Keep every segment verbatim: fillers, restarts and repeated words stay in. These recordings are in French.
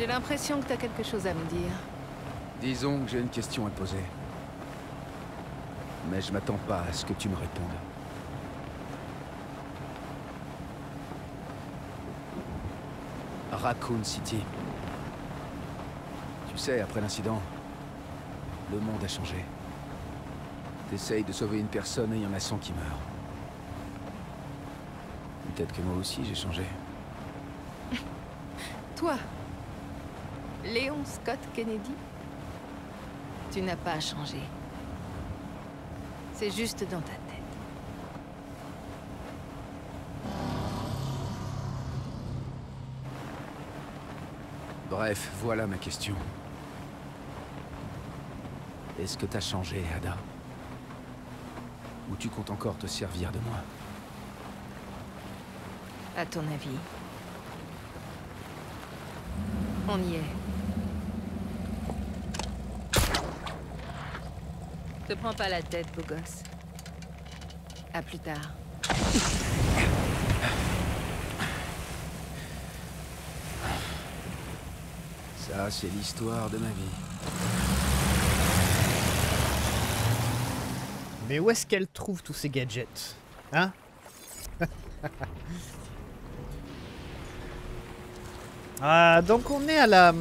J'ai l'impression que t'as quelque chose à me dire. Disons que j'ai une question à te poser. Mais je m'attends pas à ce que tu me répondes. Raccoon City. Tu sais, après l'incident, le monde a changé. T'essayes de sauver une personne et il y en a cent qui meurent. Peut-être que moi aussi j'ai changé. Toi, Léon Scott Kennedy, tu n'as pas changé. C'est juste dans ta tête. Bref, voilà ma question. Est-ce que t'as changé, Ada? Ou tu comptes encore te servir de moi? À ton avis? On y est. Te prends pas la tête, beau gosse. À plus tard. Ça, c'est l'histoire de ma vie. Mais où est-ce qu'elle trouve tous ces gadgets? Hein? Ah, donc on est à la...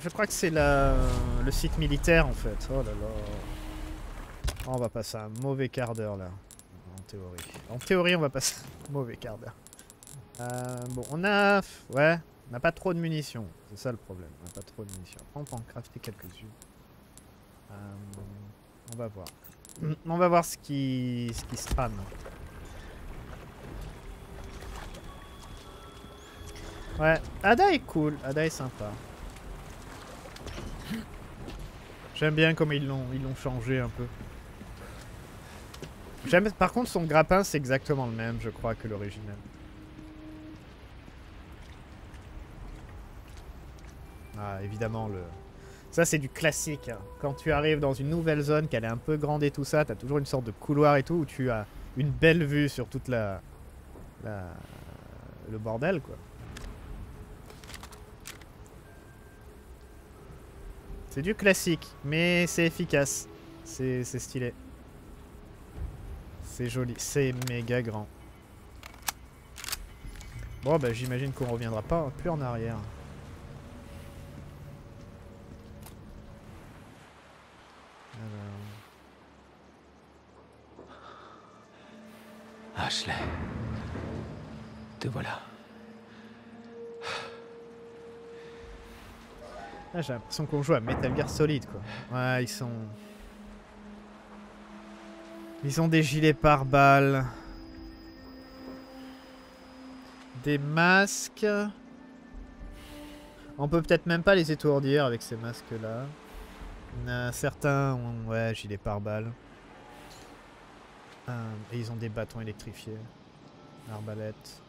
Je crois que c'est la... le site militaire en fait. Oh là là. Oh, on va passer un mauvais quart d'heure là. En théorie. En théorie on va passer un mauvais quart d'heure. Euh, bon, on a... Ouais. On n'a pas trop de munitions. C'est ça le problème. On n'a pas trop de munitions. On peut en crafter quelques-unes. Euh, on va voir. On va voir ce qui, ce qui se trame. Ouais, Ada est cool, Ada est sympa. J'aime bien comme ils l'ont ils l'ont changé un peu. J'aime, par contre son grappin c'est exactement le même je crois que l'original. Ah évidemment le... Ça c'est du classique, hein. Quand tu arrives dans une nouvelle zone, qu'elle est un peu grande et tout ça, t'as toujours une sorte de couloir et tout, où tu as une belle vue sur toute la... la... le bordel quoi. C'est du classique, mais c'est efficace, c'est stylé. C'est joli, c'est méga grand. Bon bah j'imagine qu'on reviendra pas plus en arrière. Ashley, te voilà. Ah, j'ai l'impression qu'on joue à Metal Gear Solid quoi. Ouais, ils sont... Ils ont des gilets pare-balles. Des masques. On peut peut-être même pas les étourdir avec ces masques-là. Certains ont... Ouais, gilets pare-balles. Euh, et ils ont des bâtons électrifiés. Arbalète.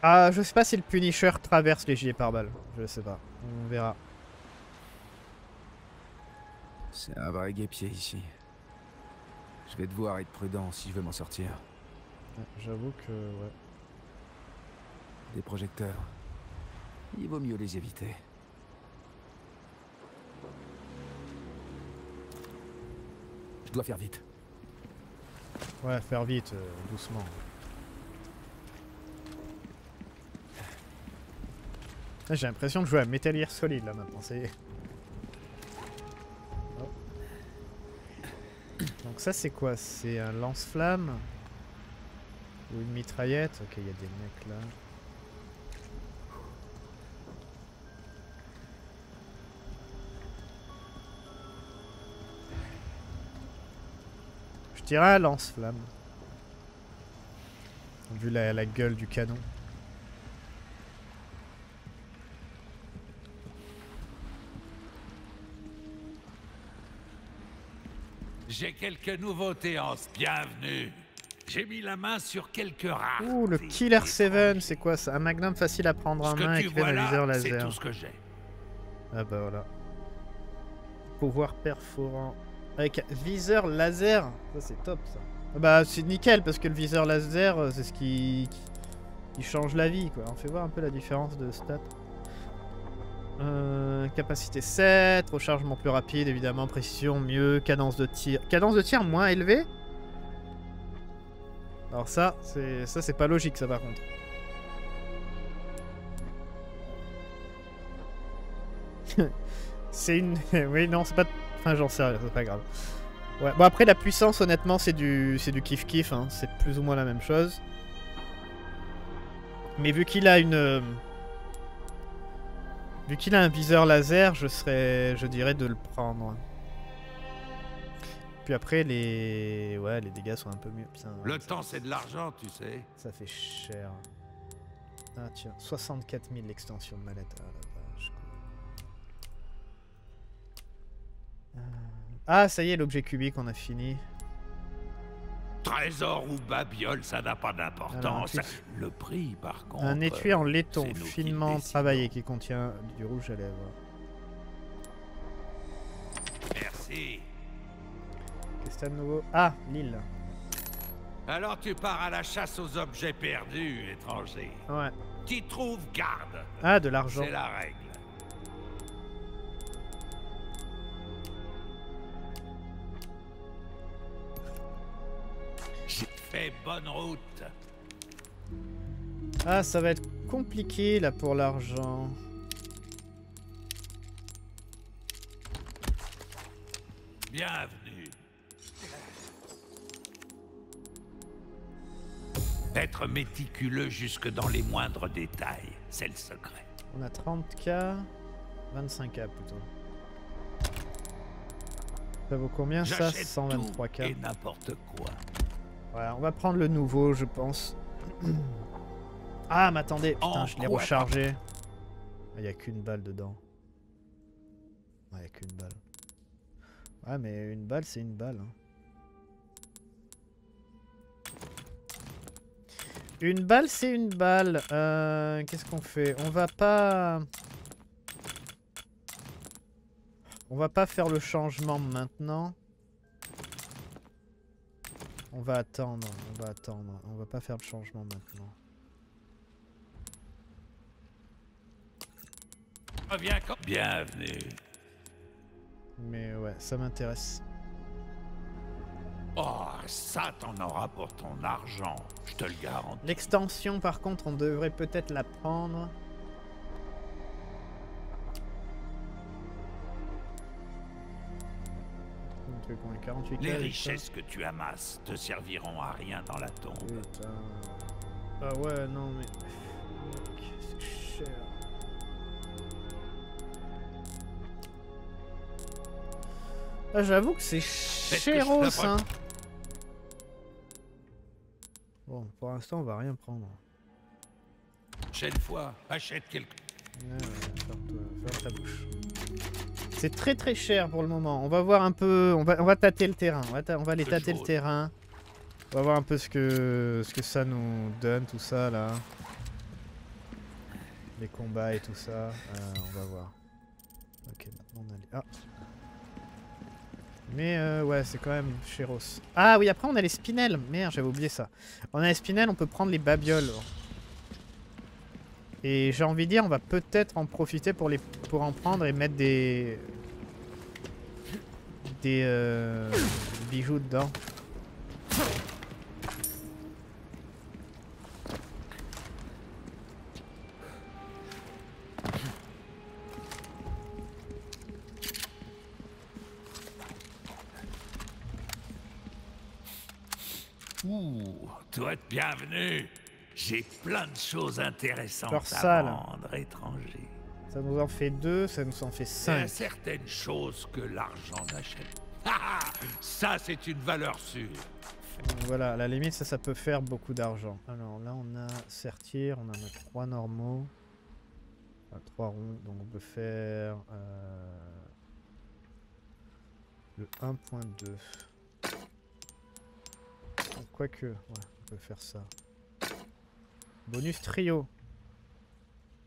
Ah, je sais pas si le Punisher traverse les gilets pare-balles. Je sais pas. On verra. C'est un vrai guêpier ici. Je vais devoir être prudent si je veux m'en sortir. J'avoue que... Ouais. Des projecteurs. Il vaut mieux les éviter. Je dois faire vite. Ouais, faire vite, euh, doucement. J'ai l'impression de jouer à Metal Gear Solid là maintenant, c'est... Oh. Donc ça c'est quoi? C'est un lance-flamme? Ou une mitraillette? Ok, il y a des mecs là. Je dirais un lance-flamme. Vu la, la gueule du canon. J'ai quelques nouveautés en ce bienvenue. J'ai mis la main sur quelques rares. Ouh, le Killer sept, c'est quoi ça? Un magnum facile à prendre en main avec un viseur laser. C'est tout ce que j'ai. Ah bah voilà. Pouvoir perforant. Avec viseur laser. Ça c'est top ça. Bah c'est nickel parce que le viseur laser c'est ce qui... qui change la vie quoi. On fait voir un peu la différence de stats. Euh, capacité sept, rechargement plus rapide évidemment, précision mieux, cadence de tir. Cadence de tir moins élevée. Alors ça, c'est ça c'est pas logique ça par contre. C'est une... oui non c'est pas... Enfin j'en sais rien, c'est pas grave. Ouais. Bon après la puissance honnêtement c'est du c'est du kiff kiff, hein. C'est plus ou moins la même chose. Mais vu qu'il a une... Vu qu'il a un viseur laser, je serais, je dirais de le prendre. Puis après, les, ouais, les dégâts sont un peu mieux. Putain, ouais, le temps, c'est de l'argent, tu sais. Ça fait cher. Ah tiens, soixante-quatre mille l'extension de manette. Ah, la vache. Ah, ça y est, l'objet cubique, on a fini. Trésor ou babiole, ça n'a pas d'importance. Le prix, par contre... Un étui en laiton finement travaillé qui contient du rouge à lèvres. Merci. Qu'est-ce que t'as de nouveau? Ah, l'île. Alors tu pars à la chasse aux objets perdus, étrangers. Ouais. Qui trouve, garde. Ah, de l'argent. C'est la règle. Fait bonne route. Ah, ça va être compliqué là pour l'argent. Bienvenue. Être méticuleux jusque dans les moindres détails, c'est le secret. On a trente K, vingt-cinq K plutôt. Ça vaut combien ça? cent vingt-trois K. Et n'importe quoi. Voilà, on va prendre le nouveau, je pense. Ah, mais attendez, putain, je l'ai rechargé. Il n'y a qu'une balle dedans. Il n'y a qu'une balle. Ouais, mais une balle, c'est une balle. Hein. Une balle, c'est une balle. Euh, Qu'est-ce qu'on fait? On va pas... On va pas faire le changement maintenant. On va attendre, on va attendre, on va pas faire le changement maintenant. Bienvenue. Mais ouais, ça m'intéresse. Oh, ça t'en auras pour ton argent, je te le garantis. L'extension par contre, on devrait peut-être la prendre. Les richesses que tu amasses te serviront à rien dans la tombe. Putain. Ah ouais, non mais... C'est cher. Ah, j'avoue que c'est chéros, hein. Bon, pour l'instant, on va rien prendre. Chaque fois, achète quelque... Ouais, ouais, ferme ta bouche. C'est très très cher pour le moment. On va voir un peu, on va, on va tâter le terrain. On va, ta, on va aller tâter le terrain. On va voir un peu ce que, ce que ça nous donne, tout ça là. Les combats et tout ça. Euh, on va voir. Ok, maintenant on a les... Ah. Mais euh, ouais, c'est quand même chéros. Ah oui, après on a les spinels. Merde, j'avais oublié ça. On a les spinels, on peut prendre les babioles. Et j'ai envie de dire, on va peut-être en profiter pour les pour en prendre et mettre des des euh, bijoux dedans. Ouh, toi, bienvenue. J'ai plein de choses intéressantes à vendre, étranger. Ça nous en fait deux, ça nous en fait cinq. Il y a certaines choses que l'argent n'achète. Ah, ça, c'est une valeur sûre. Voilà, à la limite, ça, ça peut faire beaucoup d'argent. Alors là, on a sertir, on en a trois normaux. Enfin, trois ronds, donc on peut faire euh, le un point deux. Quoique, ouais, on peut faire ça. Bonus trio.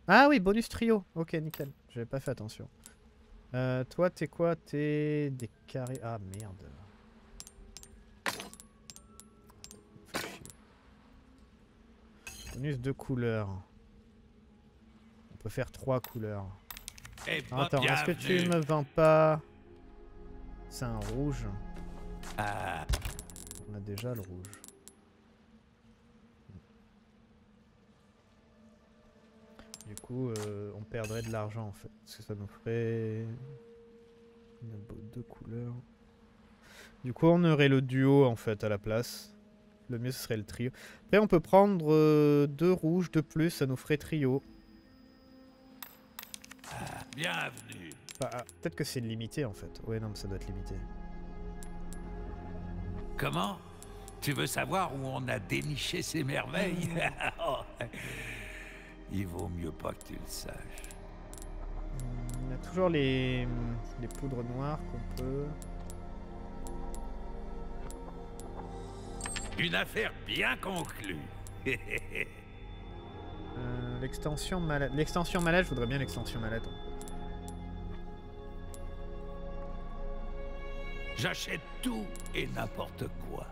Ah oui, bonus trio. Ok, nickel. J'avais pas fait attention. Euh, toi, t'es quoi? T'es des carrés. Ah merde. Bonus de couleur. On peut faire trois couleurs. Hey, attends, est-ce que tu me vends pas... C'est un rouge. Ah. On a déjà le rouge. Du coup, euh, on perdrait de l'argent en fait. Parce que ça nous ferait... deux couleurs. Du coup, on aurait le duo en fait à la place. Le mieux, ce serait le trio. Après, on peut prendre euh, deux rouges de plus, ça nous ferait trio. Ah, bienvenue. Bah, ah, peut-être que c'est limité en fait. Ouais, non, mais ça doit être limité. Comment? Tu veux savoir où on a déniché ces merveilles? Il vaut mieux pas que tu le saches. On a toujours les, les poudres noires qu'on peut... Une affaire bien conclue. euh, l'extension malade. L'extension malade, je voudrais bien l'extension malade. J'achète tout et n'importe quoi.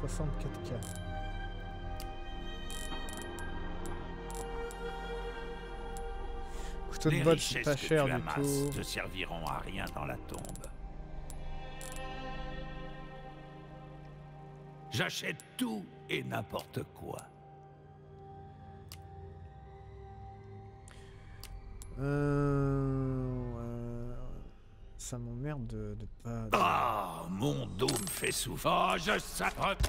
soixante-quatre K. Couteau de botte, c'est pas cher du tout. Ne serviront à rien dans la tombe. J'achète tout et n'importe quoi. Euh... Ouais. Ça m'emmerde de, de pas... De... Oh, mon dos me fait souffrir. Oh, je s'attrape.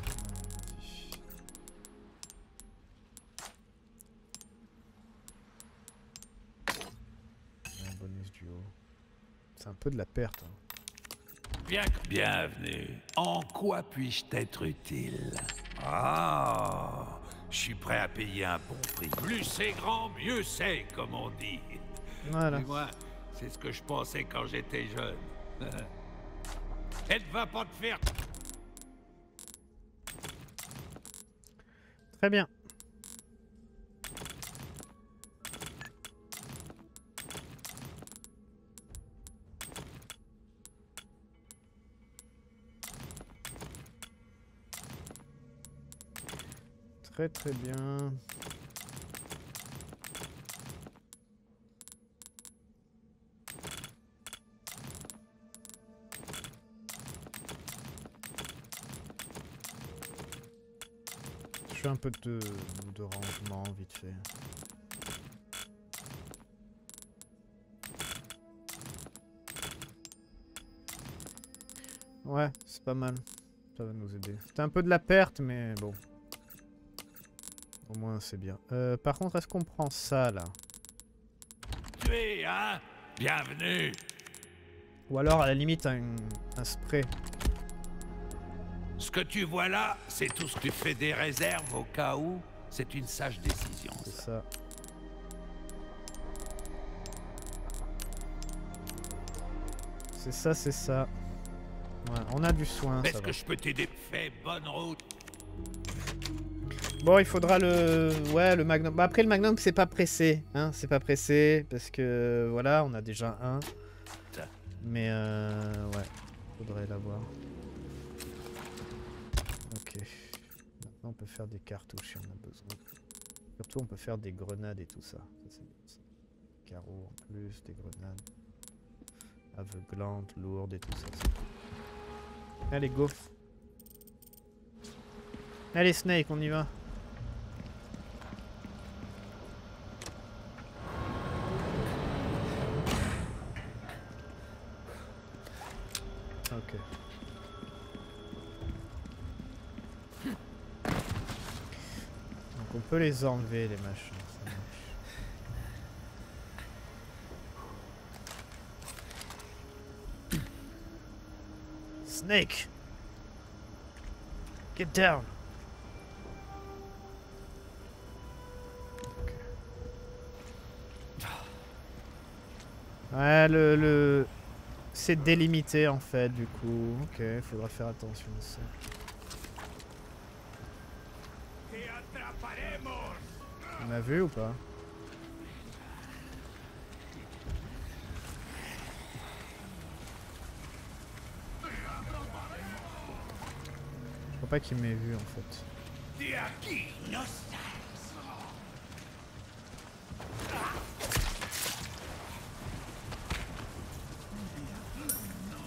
Un bonus duo. C'est un peu de la perte. Hein. Bien... Bienvenue. En quoi puis-je t'être utile? Ah, oh, je suis prêt à payer un bon prix. Plus c'est grand, mieux c'est, comme on dit. Voilà. Moi, c'est ce que je pensais quand j'étais jeune. Elle va pas te faire. Très bien. Très très bien. Je fais un peu de, de rangement vite fait. Ouais, c'est pas mal. Ça va nous aider. C'était un peu de la perte, mais bon. Au moins, c'est bien. Euh, par contre, est-ce qu'on prend ça, là? Oui, hein? Bienvenue. Ou alors, à la limite, un, un spray. Ce que tu vois là, c'est tout ce que tu fais des réserves au cas où. C'est une sage décision. C'est ça. C'est ça, c'est ça. Ouais, on a du soin. Est-ce que je peux t'aider? Fais bonne route. Bon, il faudra le, ouais, le magnum. Bah, après le magnum, c'est pas pressé, hein. C'est pas pressé parce que voilà, on a déjà un. Mais euh, ouais, faudrait l'avoir. On peut faire des cartouches si on a besoin. Surtout on peut faire des grenades et tout ça. Ça, ça. Carreaux en plus, des grenades. Aveuglantes, lourdes et tout ça. ça. Allez, go. Allez, Snake, on y va. Ok. On peut les enlever, les machins. Snake, get down. Ouais, le, le... c'est délimité en fait, du coup. Ok, faudra faire attention à ça. On a vu ou pas? pas qu'il m'ait vu en fait.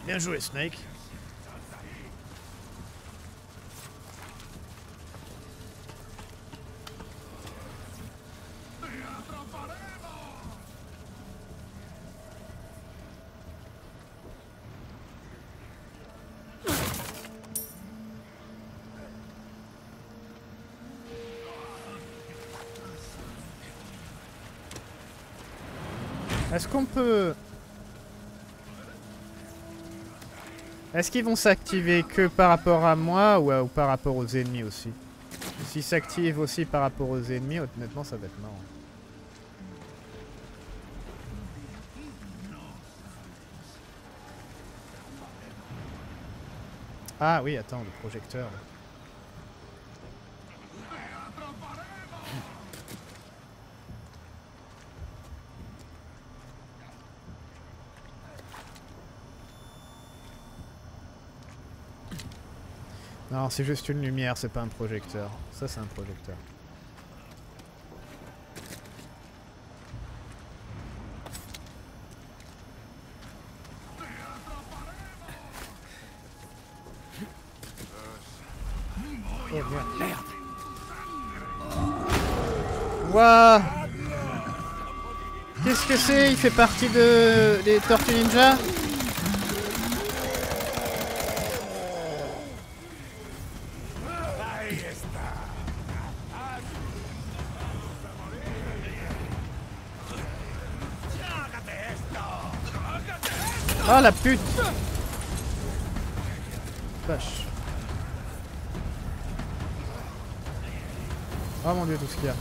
Bien joué Snake. Est-ce qu'on peut... Est-ce qu'ils vont s'activer que par rapport à moi ou, à, ou par rapport aux ennemis aussi? S'ils s'activent aussi par rapport aux ennemis, honnêtement ça va être marrant. Ah oui, attends, le projecteur. Non, c'est juste une lumière, c'est pas un projecteur. Ça, c'est un projecteur. Oh merde. Wouah! Qu'est-ce que c'est? Il fait partie de... des Tortues Ninja? Ah la pute! Vache. Oh mon dieu, tout ce qu'il y a.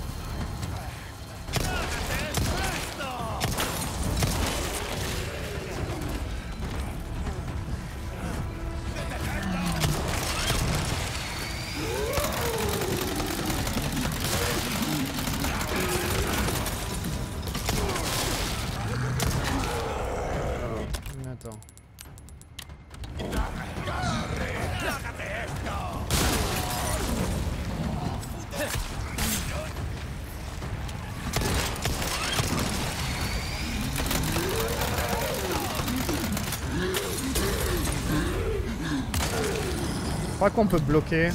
Je crois qu'on peut bloquer. Il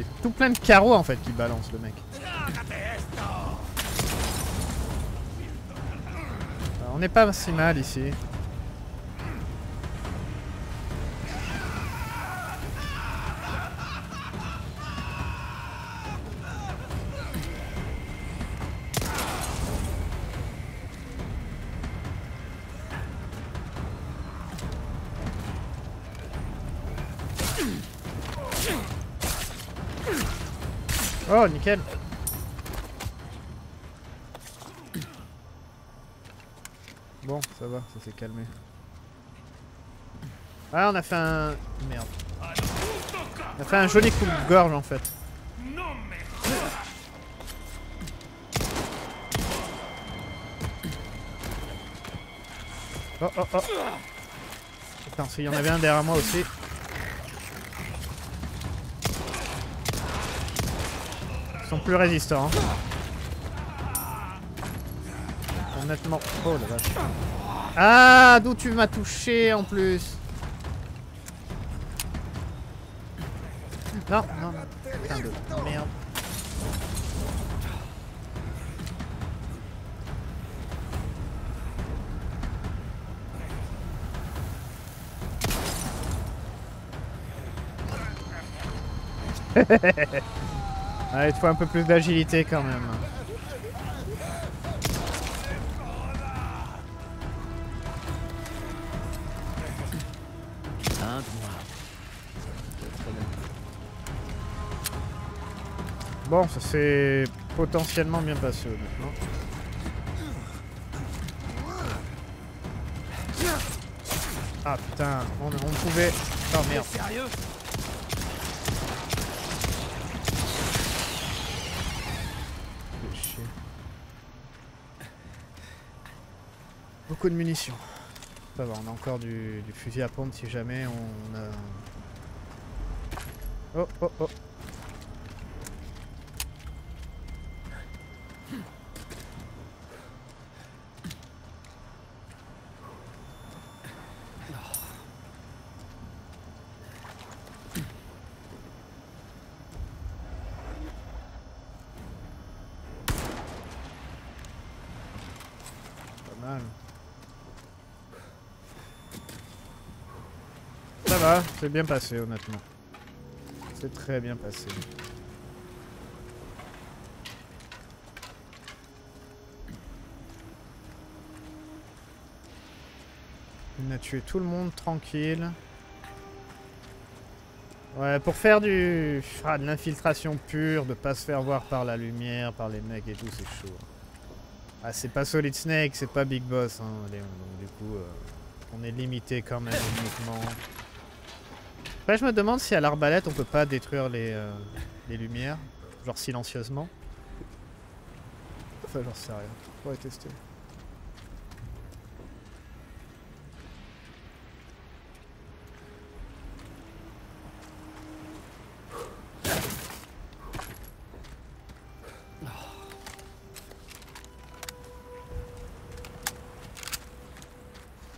est tout plein de carreaux en fait qui balance le mec. Alors, on n'est pas si mal ici. Oh, nickel. Bon, ça va, ça s'est calmé. Ah, on a fait un... Merde. On a fait un joli coup de gorge, en fait. Oh, oh, oh. Putain, s'il y en avait un derrière moi aussi. Ils sont plus résistants. Hein. Honnêtement. Oh la vache. Ah, d'où tu m'as touché en plus. Non, non, non. Putain de merde. Ah, il te faut un peu plus d'agilité quand même. Hein, bon, ça s'est potentiellement bien passé maintenant. Ah putain, on, on pouvait... Oh merde. Beaucoup de munitions. Ça va, on a encore du, du fusil à pompe si jamais on a... Oh oh oh. Ça va, c'est bien passé honnêtement. C'est très bien passé. On a tué tout le monde tranquille. Ouais, pour faire du... Ah, de l'infiltration pure, de pas se faire voir par la lumière, par les mecs et tout, c'est chaud. Ah, c'est pas Solid Snake, c'est pas Big Boss, hein, Léon. Donc, du coup, euh, on est limité quand même au mouvement. Après, je me demande si à l'arbalète, on peut pas détruire les, euh, les lumières, genre silencieusement. Enfin, j'en sais rien. On va tester.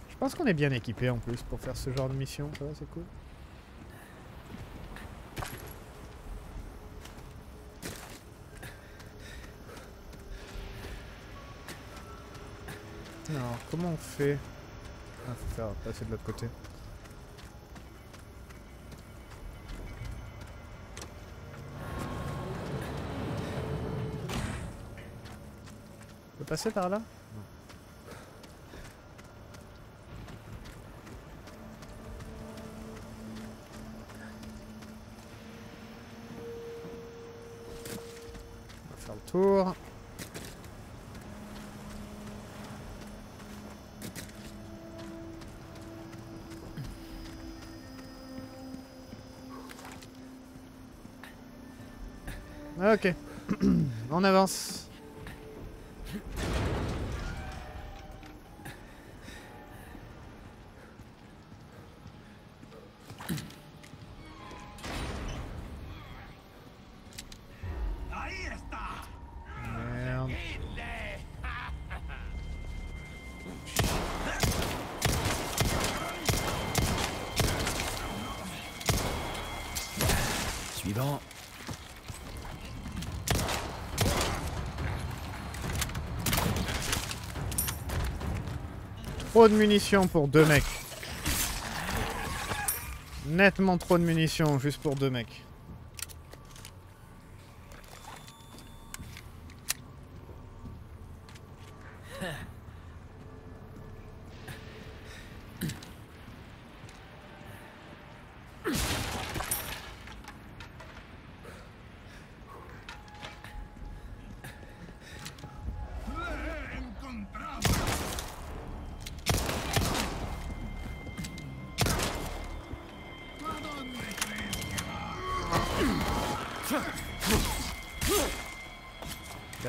Je pense qu'on est bien équipé en plus pour faire ce genre de mission, ça va, c'est cool. Alors, comment on fait? Ah, faut faire passer de l'autre côté. On peut passer par là? Tour. Ok, on avance. Trop de munitions pour deux mecs. Nettement trop de munitions juste pour deux mecs.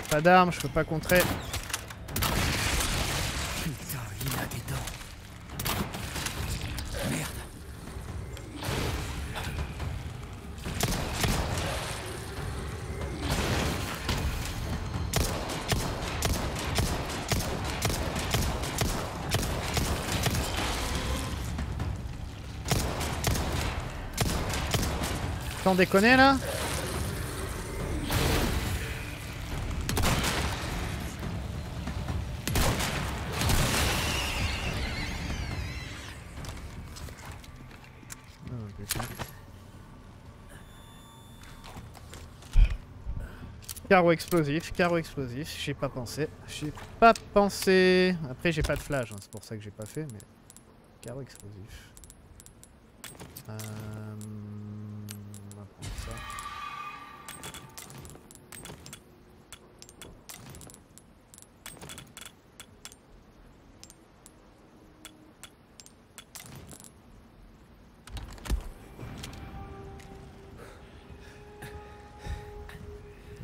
Pas d'armes, je peux pas contrer. Putain, il a des dents. Merde. T'en déconner là? Carreau explosif, carreau explosif, j'ai pas pensé, j'ai pas pensé. Après j'ai pas de flash, hein, c'est pour ça que j'ai pas fait, mais... Carreau explosif. Euh... On va prendre ça.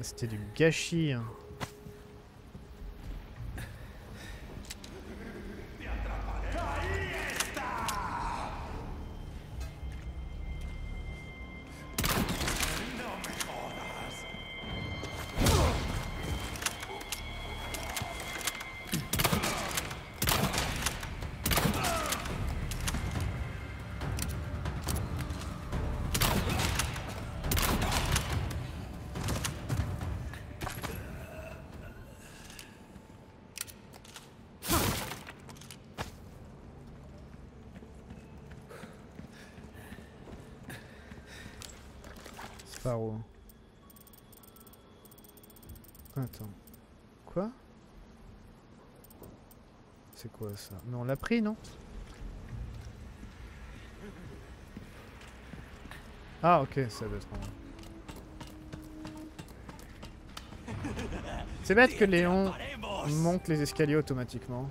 C'était du gâchis. Hein. par où? Attends. Quoi? C'est quoi ça? Mais on l'a pris, non? Ah, ok, ça doit être en vrai. C'est bête que Léon monte les escaliers automatiquement.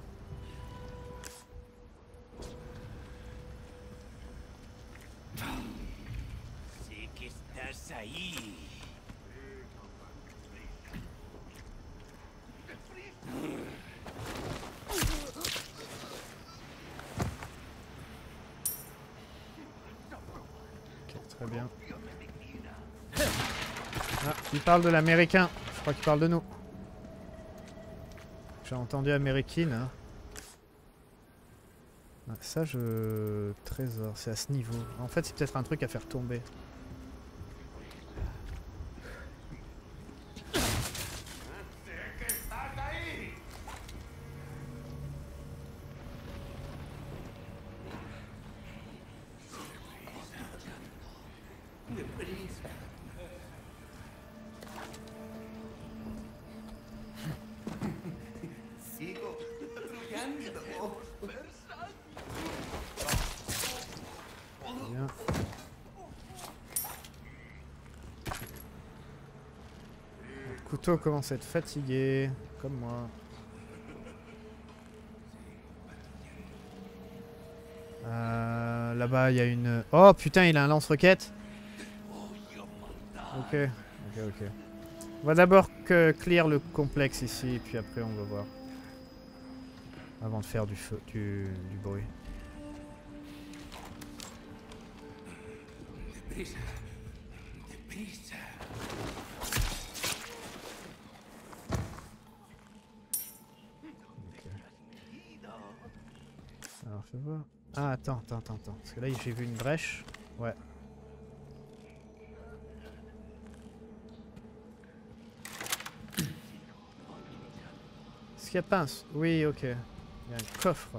Il parle de l'américain, je crois qu'il parle de nous. J'ai entendu américaine. Hein. Ah, ça je... Trésor, c'est à ce niveau. En fait c'est peut-être un truc à faire tomber. Commence à être fatigué, comme moi. Euh, Là-bas, il y a une... Oh putain, il a un lance-roquette. Ok, ok, ok. On va d'abord que clear le complexe ici, et puis après on va voir. Avant de faire du feu, du, du bruit. Ah attends, attends, attends, attends, parce que là j'ai vu une brèche, ouais. Est-ce qu'il y a pince? Oui, ok. Il y a un coffre.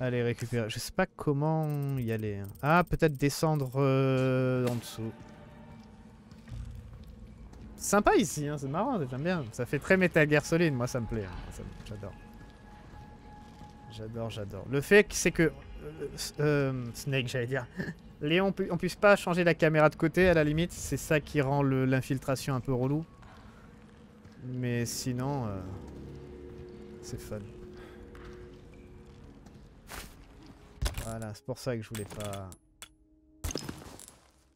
Allez, récupérer. Je sais pas comment y aller. Ah, peut-être descendre euh, en dessous. Sympa ici, hein, c'est marrant, j'aime bien. Ça fait très Metal Gear Solid, moi ça me plaît, hein. J'adore. J'adore, j'adore. Le fait c'est que... Euh, euh, Snake, j'allais dire. Léon, on puisse pas changer la caméra de côté, à la limite. C'est ça qui rend l'infiltration un peu relou. Mais sinon... Euh, c'est fun. Voilà, c'est pour ça que je voulais pas...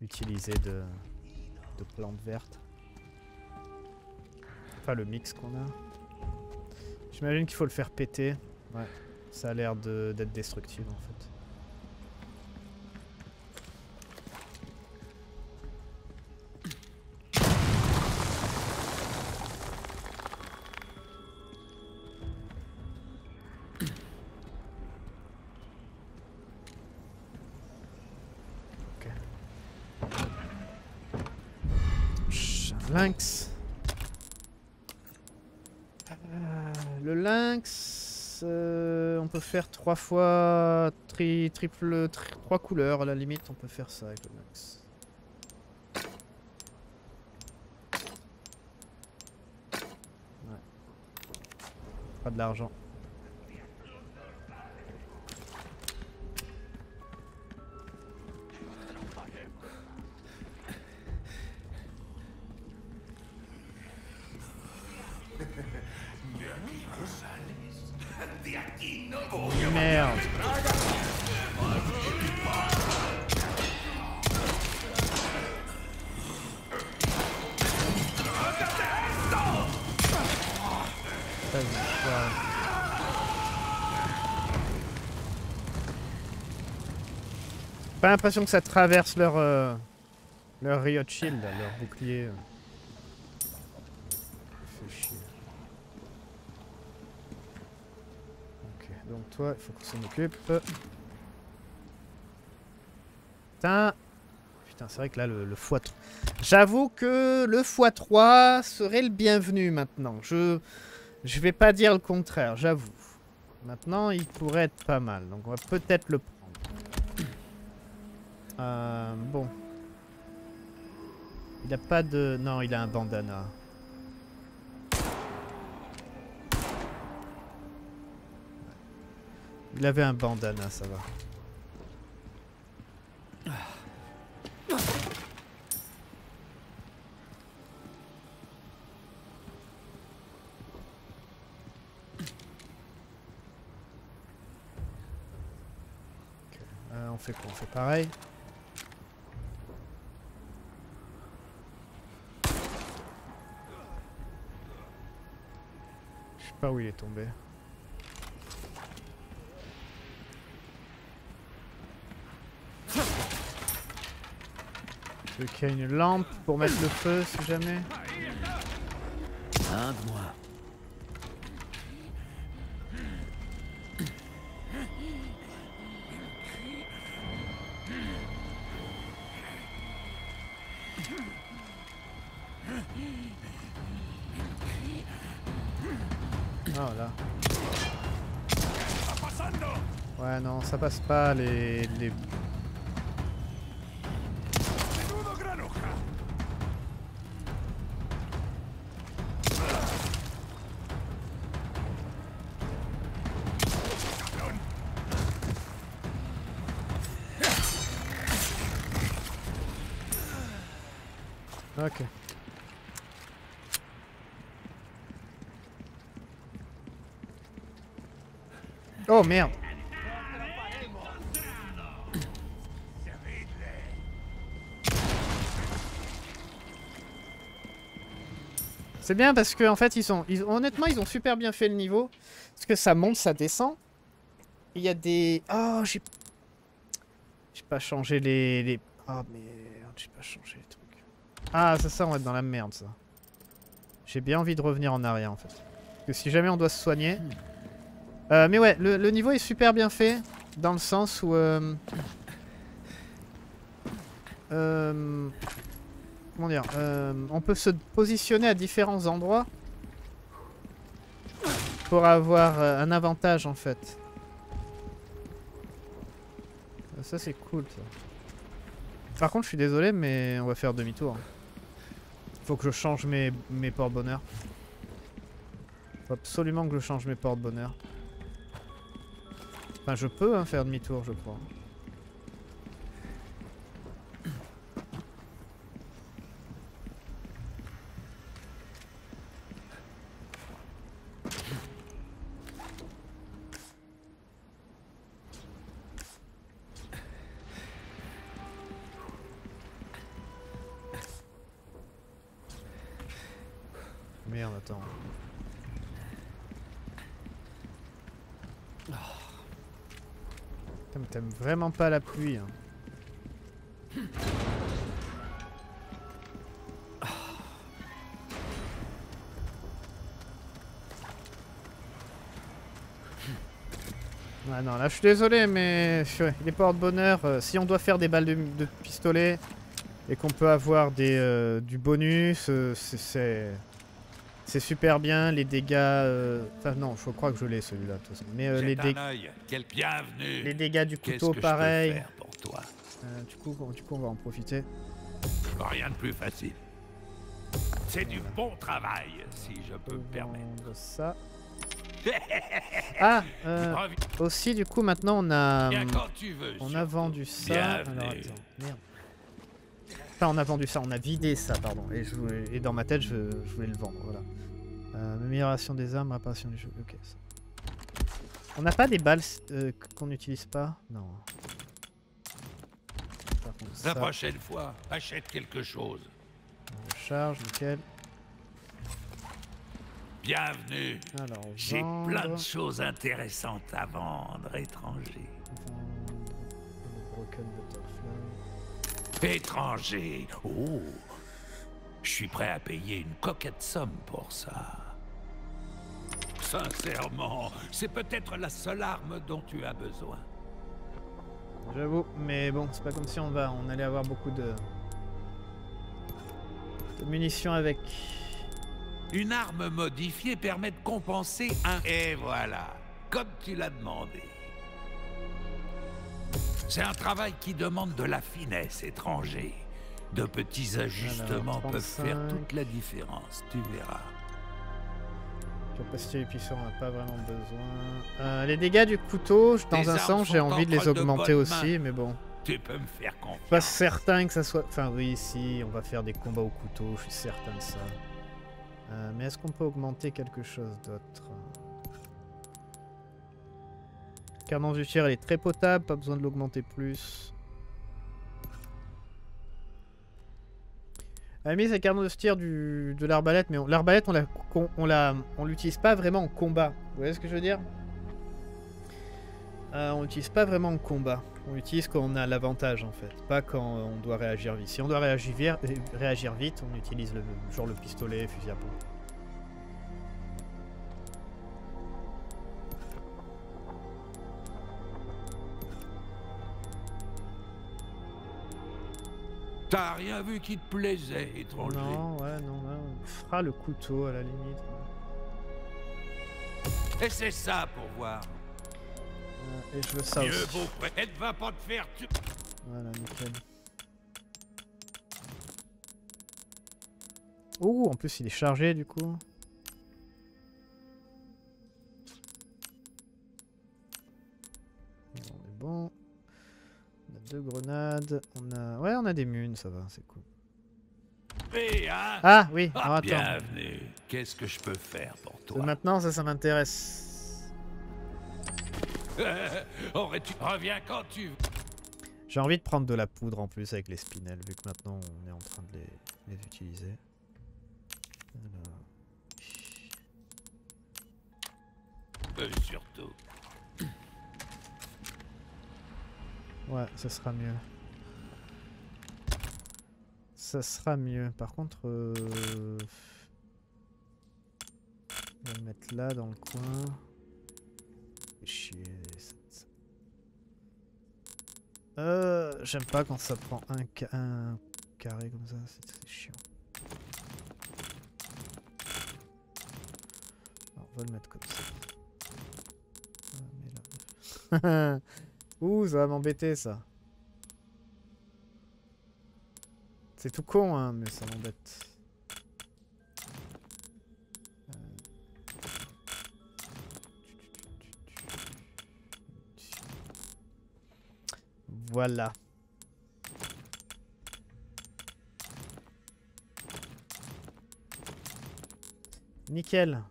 utiliser de... de plantes vertes. Enfin, le mix qu'on a. J'imagine qu'il faut le faire péter. Ouais. Ça a l'air d'être destructible en fait. Ok. Lynx. Euh, le lynx. Euh, on peut faire trois fois tri, triple tri, trois couleurs à la limite, on peut faire ça avec le max. Ouais. Pas de l'argent. J'ai pas l'impression que ça traverse leur euh, leur Riot Shield, leur bouclier. Fait chier. Ok, donc toi, il faut qu'on s'en occupe. Putain, Putain c'est vrai que là, le, le fois trois... J'avoue que le fois trois serait le bienvenu maintenant. Je je vais pas dire le contraire, j'avoue. Maintenant, il pourrait être pas mal, donc on va peut-être le prendre. Euh, bon. Il a pas de... Non, il a un bandana. Il avait un bandana, ça va. On fait quoi? On fait pareil. Je sais pas où il est tombé. Je veux qu'il y ait une lampe pour mettre le feu si jamais. Un de moi. Ça passe pas les... les... Ok. Oh merde. C'est bien parce que en fait ils sont, ils, honnêtement ils ont super bien fait le niveau, parce que ça monte, ça descend. Il y a des, oh j'ai, j'ai pas changé les, les, oh merde j'ai pas changé les trucs. Ah ça ça on va être dans la merde ça. J'ai bien envie de revenir en arrière en fait, parce que si jamais on doit se soigner. Euh, mais ouais le, le niveau est super bien fait dans le sens où, euh, euh, comment dire, euh, on peut se positionner à différents endroits pour avoir euh, un avantage en fait. Ça c'est cool ça. Par contre je suis désolé mais on va faire demi-tour. Faut que je change mes, mes porte-bonheur. Faut absolument que je change mes porte-bonheur. Enfin je peux hein, faire demi-tour je crois. T'aimes vraiment pas la pluie. Hein. Ah non, là je suis désolé, mais les porte-bonheur, euh, si on doit faire des balles de, de pistolet et qu'on peut avoir des, euh, du bonus, euh, c'est... C'est super bien, les dégâts... Euh... Enfin non, je crois que je l'ai celui-là de toute façon. Mais euh, les, dég... Quel bienvenue. Les dégâts du couteau que pareil. Je peux faire pour toi euh, du, coup, du coup on va en profiter. Rien de plus facile. C'est euh... du bon travail si je peux me permettre. Ça. Ah euh, aussi du coup maintenant on a... Bien, quand tu veux, on a vendu ça. Bienvenue. Alors attends, merde. Enfin, on a vendu ça, on a vidé ça, pardon. Et, je voulais, et dans ma tête, je, je voulais le vendre, voilà. Euh, amélioration des armes, réparation des jeux. Ok, ça. On n'a pas des balles euh, qu'on n'utilise pas? Non. Par contre, ça... La prochaine fois, achète quelque chose. On recharge, nickel. Bienvenue. J'ai plein de choses intéressantes à vendre, étranger. Broken Butterfly. Étranger. Oh, je suis prêt à payer une coquette somme pour ça. Sincèrement, c'est peut-être la seule arme dont tu as besoin. J'avoue, mais bon, c'est pas comme si on va, on allait avoir beaucoup de, de munitions avec. Une arme modifiée permet de compenser un. Et voilà, comme tu l'as demandé. C'est un travail qui demande de la finesse, étranger. De petits ajustements Alors, peuvent faire toute la différence, tu verras. Capacité épique, on n'a pas vraiment besoin. Euh, les dégâts du couteau, dans les un sens, j'ai envie de les augmenter de aussi, main. mais bon. Tu peux me faire confiance. Pas certain que ça soit... Enfin oui, si, on va faire des combats au couteau, je suis certain de ça. Euh, mais est-ce qu'on peut augmenter quelque chose d'autre? Cadence du tir, elle est très potable, pas besoin de l'augmenter plus. Elle a mis sa cadence de tir du, de l'arbalète, mais l'arbalète, on la, on l'utilise pas vraiment en combat. Vous voyez ce que je veux dire? euh, On l'utilise pas vraiment en combat. On l'utilise quand on a l'avantage, en fait. Pas quand on doit réagir vite. Si on doit réagir, réagir vite, on utilise le, genre le pistolet, fusil à pompe. T'as rien vu qui te plaisait, étranger. Non, ouais, non, là, on fera le couteau à la limite. Et c'est ça pour voir. Euh, et je veux ça Mieux aussi. Vaut peut-être va pas te faire tu... Voilà, nickel. Ouh, en plus il est chargé du coup. On est bon. Deux grenades, on a... Ouais, on a des munes, ça va, c'est cool. Et, hein ah oui, oh, alors, attends. Bienvenue, qu'est-ce que je peux faire pour toi? Et maintenant, ça, ça m'intéresse. Euh, aurais-tu... Reviens quand tu... J'ai envie de prendre de la poudre en plus avec les spinels, vu que maintenant, on est en train de les, les utiliser. Alors... Euh, surtout... Ouais, ça sera mieux. Ça sera mieux. Par contre, euh... on va le mettre là dans le coin. Chier. Euh, j'aime pas quand ça prend un, ca un carré comme ça, c'est chiant. Alors, on va le mettre comme ça. Ah, mais là... Ouh, ça va m'embêter ça. C'est tout con hein, mais ça m'embête. Voilà. Nickel.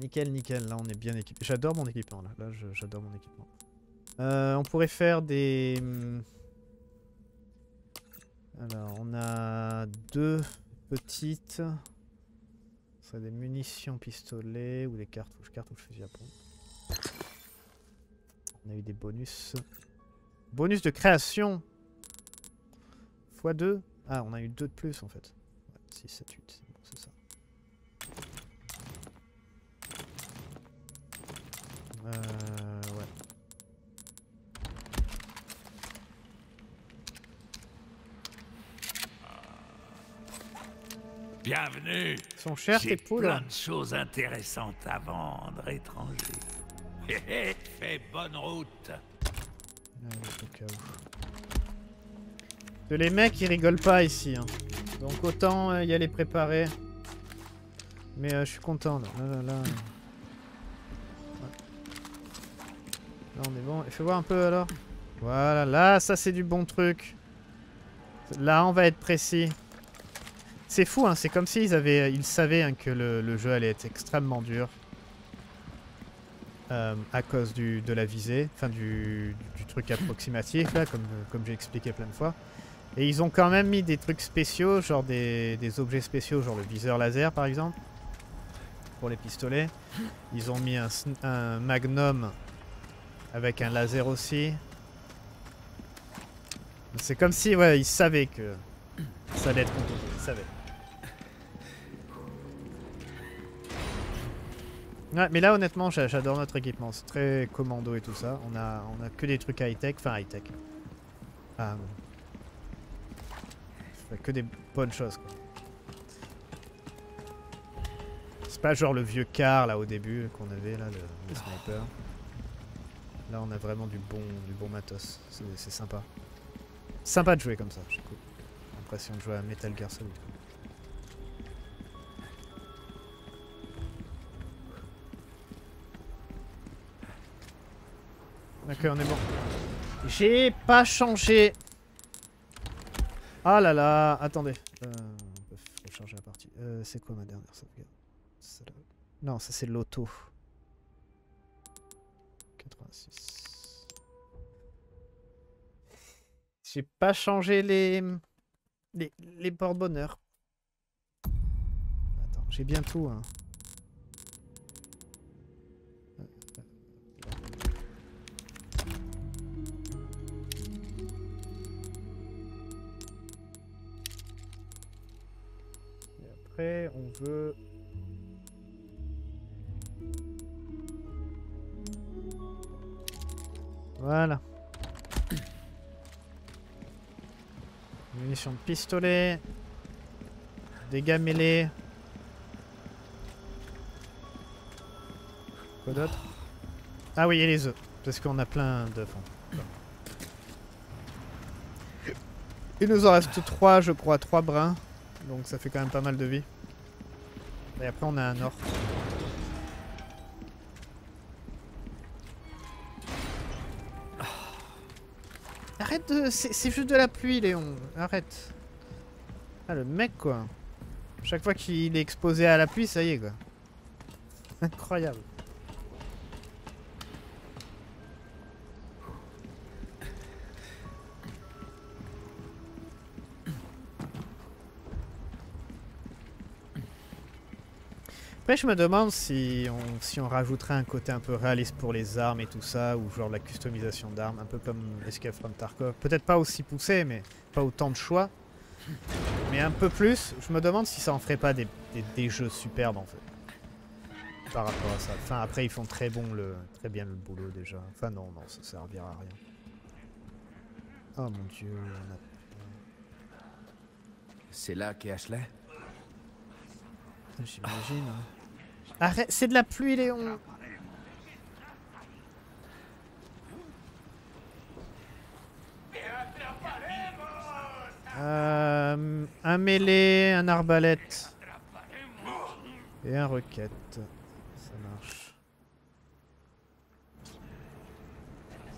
Nickel, nickel, là on est bien équipé. J'adore mon équipement là, là j'adore mon équipement. Euh, on pourrait faire des... Alors on a deux petites. Ce serait des munitions pistolets ou des cartouches, cartouches fusil à pompe. On a eu des bonus. Bonus de création fois deux. Ah on a eu deux de plus en fait. Ouais, six, sept, huit, c'est bon, c'est ça. Euh, ouais. Bienvenue. Sont chers tes poules. Plein de choses intéressantes à vendre, étranger. Hé hé, fais bonne route. Euh, de les mecs, ils rigolent pas ici. Hein. Donc autant euh, y aller préparer. Mais euh, je suis content. Là, là, là. là. Là on est bon, fais voir un peu alors. Voilà, là ça c'est du bon truc. Là on va être précis. C'est fou hein, c'est comme s'ils avaient, ils savaient hein, que le, le jeu allait être extrêmement dur. Euh, à cause du, de la visée, enfin du, du truc approximatif là, comme, comme j'ai expliqué plein de fois. Et ils ont quand même mis des trucs spéciaux, genre des, des objets spéciaux, genre le viseur laser par exemple. Pour les pistolets. Ils ont mis un, un magnum. Avec un laser aussi. C'est comme si, ouais, ils savaient que ça allait être compliqué. Ils savaient. Ouais, mais là, honnêtement, j'adore notre équipement. C'est très commando et tout ça. On a, on a que des trucs high-tech. Enfin, high-tech. Ah, bon. Que des bonnes choses, quoi. C'est pas genre le vieux car, là, au début, qu'on avait, là, le, le sniper. Là on a vraiment du bon, du bon matos, c'est sympa. Sympa de jouer comme ça, j'ai l'impression de jouer à Metal Gear Solid. Ok, on est bon. J'ai pas changé. Ah là là, attendez. Euh, on peut recharger la partie. Euh, c'est quoi ma dernière sauvegarde? Non, ça c'est l'auto. quatre-vingt-six. J'ai pas changé les les, les porte-bonheur. Attends, j'ai bien tout. Hein. Après, on veut... Voilà. Munitions de pistolet. Dégâts mêlés. Quoi d'autre? Ah oui, et les œufs. Parce qu'on a plein d'œufs. Il nous en reste trois, je crois, trois brins. Donc ça fait quand même pas mal de vie. Et après on a un or. Arrête de... C'est juste de la pluie, Léon. Arrête. Ah le mec quoi. Chaque fois qu'il est exposé à la pluie, ça y est quoi. Incroyable. Après je me demande si on, si on rajouterait un côté un peu réaliste pour les armes et tout ça, ou genre la customisation d'armes, un peu comme Escape from Tarkov. Peut-être pas aussi poussé, mais pas autant de choix. Mais un peu plus, je me demande si ça en ferait pas des, des, des jeux superbes en fait. Par rapport à ça. Enfin après ils font très bon le, très bien le boulot déjà. Enfin non, non, ça servira à rien. Oh mon dieu, on a... C'est là qu'est Ashley? J'imagine. Oh. Hein. Arrête, c'est de la pluie, Léon. Euh, un mêlé, un arbalète et un roquette. Ça marche.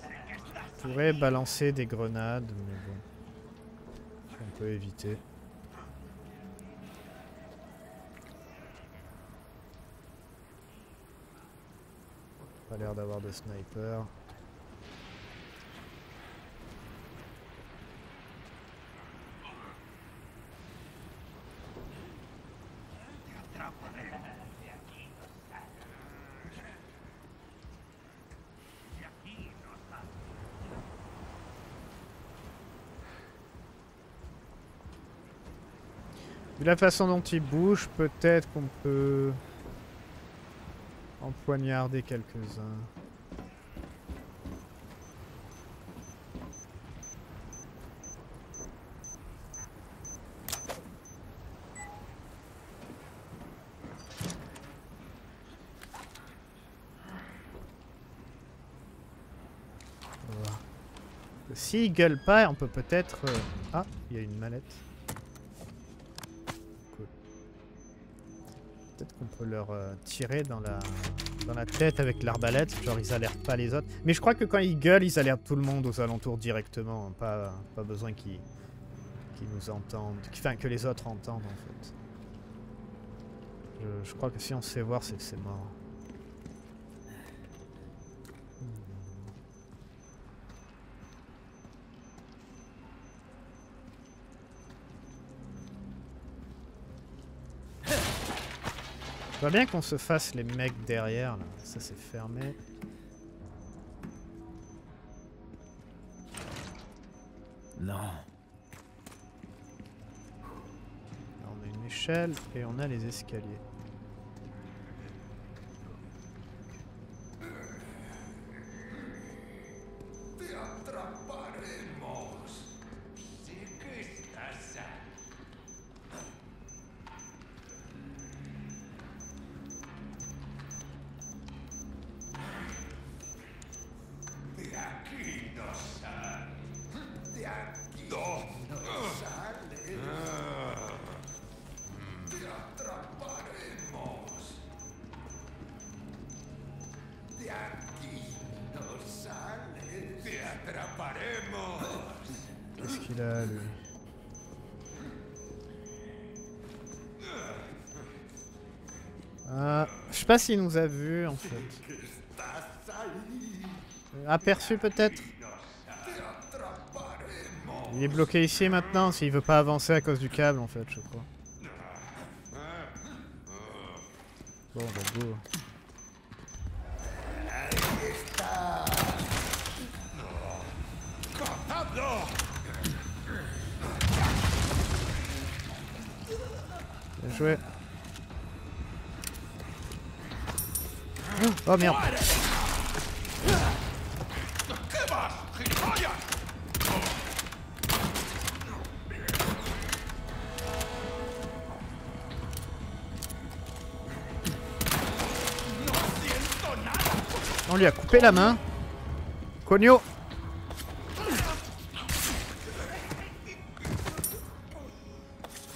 On pourrait balancer des grenades, mais bon, on peut éviter. Pas l'air d'avoir de sniper. Vu la façon dont il bouge, peut-être qu'on peut... Empoignarder quelques-uns. Voilà. S'il gueule pas, on peut peut-être... Ah, il y a une mallette. Peut-être qu'on peut leur euh, tirer dans la, dans la tête avec l'arbalète, genre ils alertent pas les autres. Mais je crois que quand ils gueulent, ils alertent tout le monde aux alentours directement, hein. pas, pas besoin qu'ils qu'ils nous entendent, enfin que les autres entendent en fait. Je, je crois que si on se fait voir, c'est que c'est mort. Je vois bien qu'on se fasse les mecs derrière, là. Ça c'est fermé. Non. Là, on a une échelle et on a les escaliers. qu'il a, lui. Euh, je sais pas s'il nous a vus, en fait. Aperçu, peut-être? Il est bloqué ici, maintenant, s'il veut pas avancer à cause du câble, en fait, je crois. Bon, bah, go. Bien joué. Oh merde. On lui a coupé la main. Cogno.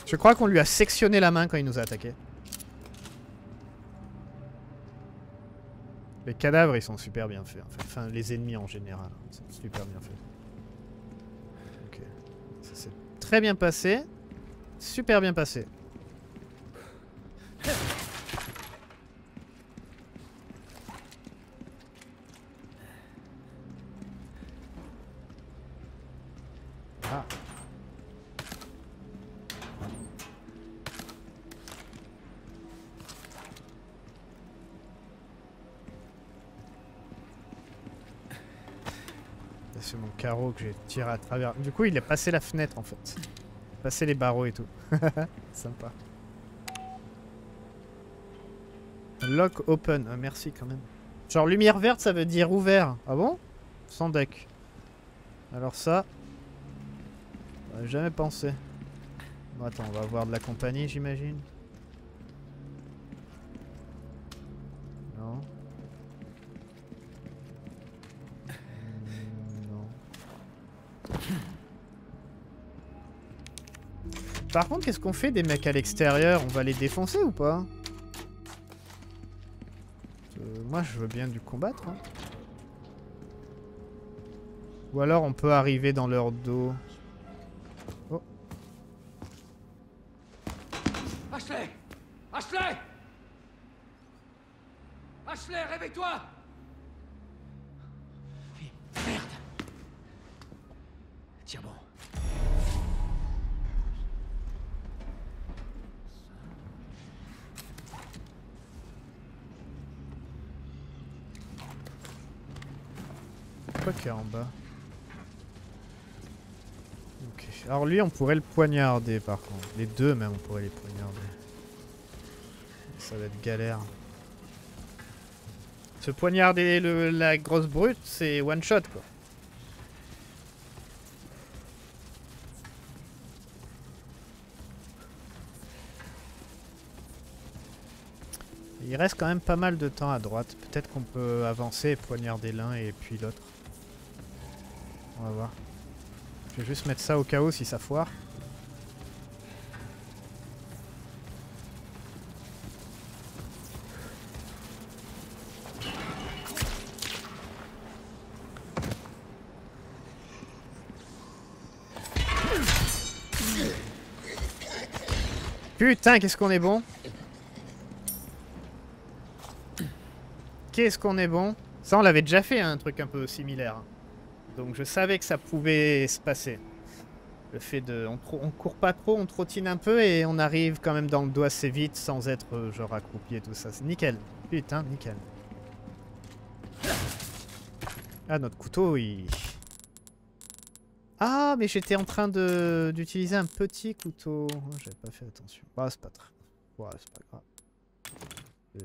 Je crois qu'on lui a sectionné la main quand il nous a attaqué. Les cadavres, ils sont super bien faits. Enfin, les ennemis en général, c'est super bien fait. Ok. Ça s'est très bien passé. Super bien passé. Ah. C'est mon carreau que j'ai tiré à travers. Du coup, il a passé la fenêtre en fait. Passé les barreaux et tout. Sympa. Lock open. Ah, merci quand même. Genre lumière verte, ça veut dire ouvert. Ah bon? Sans deck. Alors ça. J'aurais jamais pensé. Bon, attends, on va avoir de la compagnie, j'imagine. Non. Par contre, qu'est-ce qu'on fait des mecs à l'extérieur? On va les défoncer ou pas? euh, Moi, je veux bien du combattre. Hein. Ou alors, on peut arriver dans leur dos. Oh. Ashley! Ashley! Ashley, réveille-toi! Merde! Tiens bon. Quoi qu'il y a en bas? Ok. Alors lui, on pourrait le poignarder par contre. Les deux même, on pourrait les poignarder. Ça va être galère. Se poignarder le, la grosse brute, c'est one shot quoi. Il reste quand même pas mal de temps à droite. Peut-être qu'on peut avancer et poignarder l'un et puis l'autre. On va voir. Je vais juste mettre ça au cas où si ça foire. Putain, qu'est-ce qu'on est bon! Qu'est-ce qu'on est bon! Ça, on l'avait déjà fait, hein, un truc un peu similaire. Donc je savais que ça pouvait se passer. Le fait de... On, on court pas trop, on trottine un peu et on arrive quand même dans le dos assez vite sans être euh, genre accroupi et tout ça. C'est nickel. Putain, nickel. Ah, notre couteau, il... Ah, mais j'étais en train de d'utiliser un petit couteau. Oh, j'avais pas fait attention. Bah, c'est pas très... Ouais, c'est pas grave.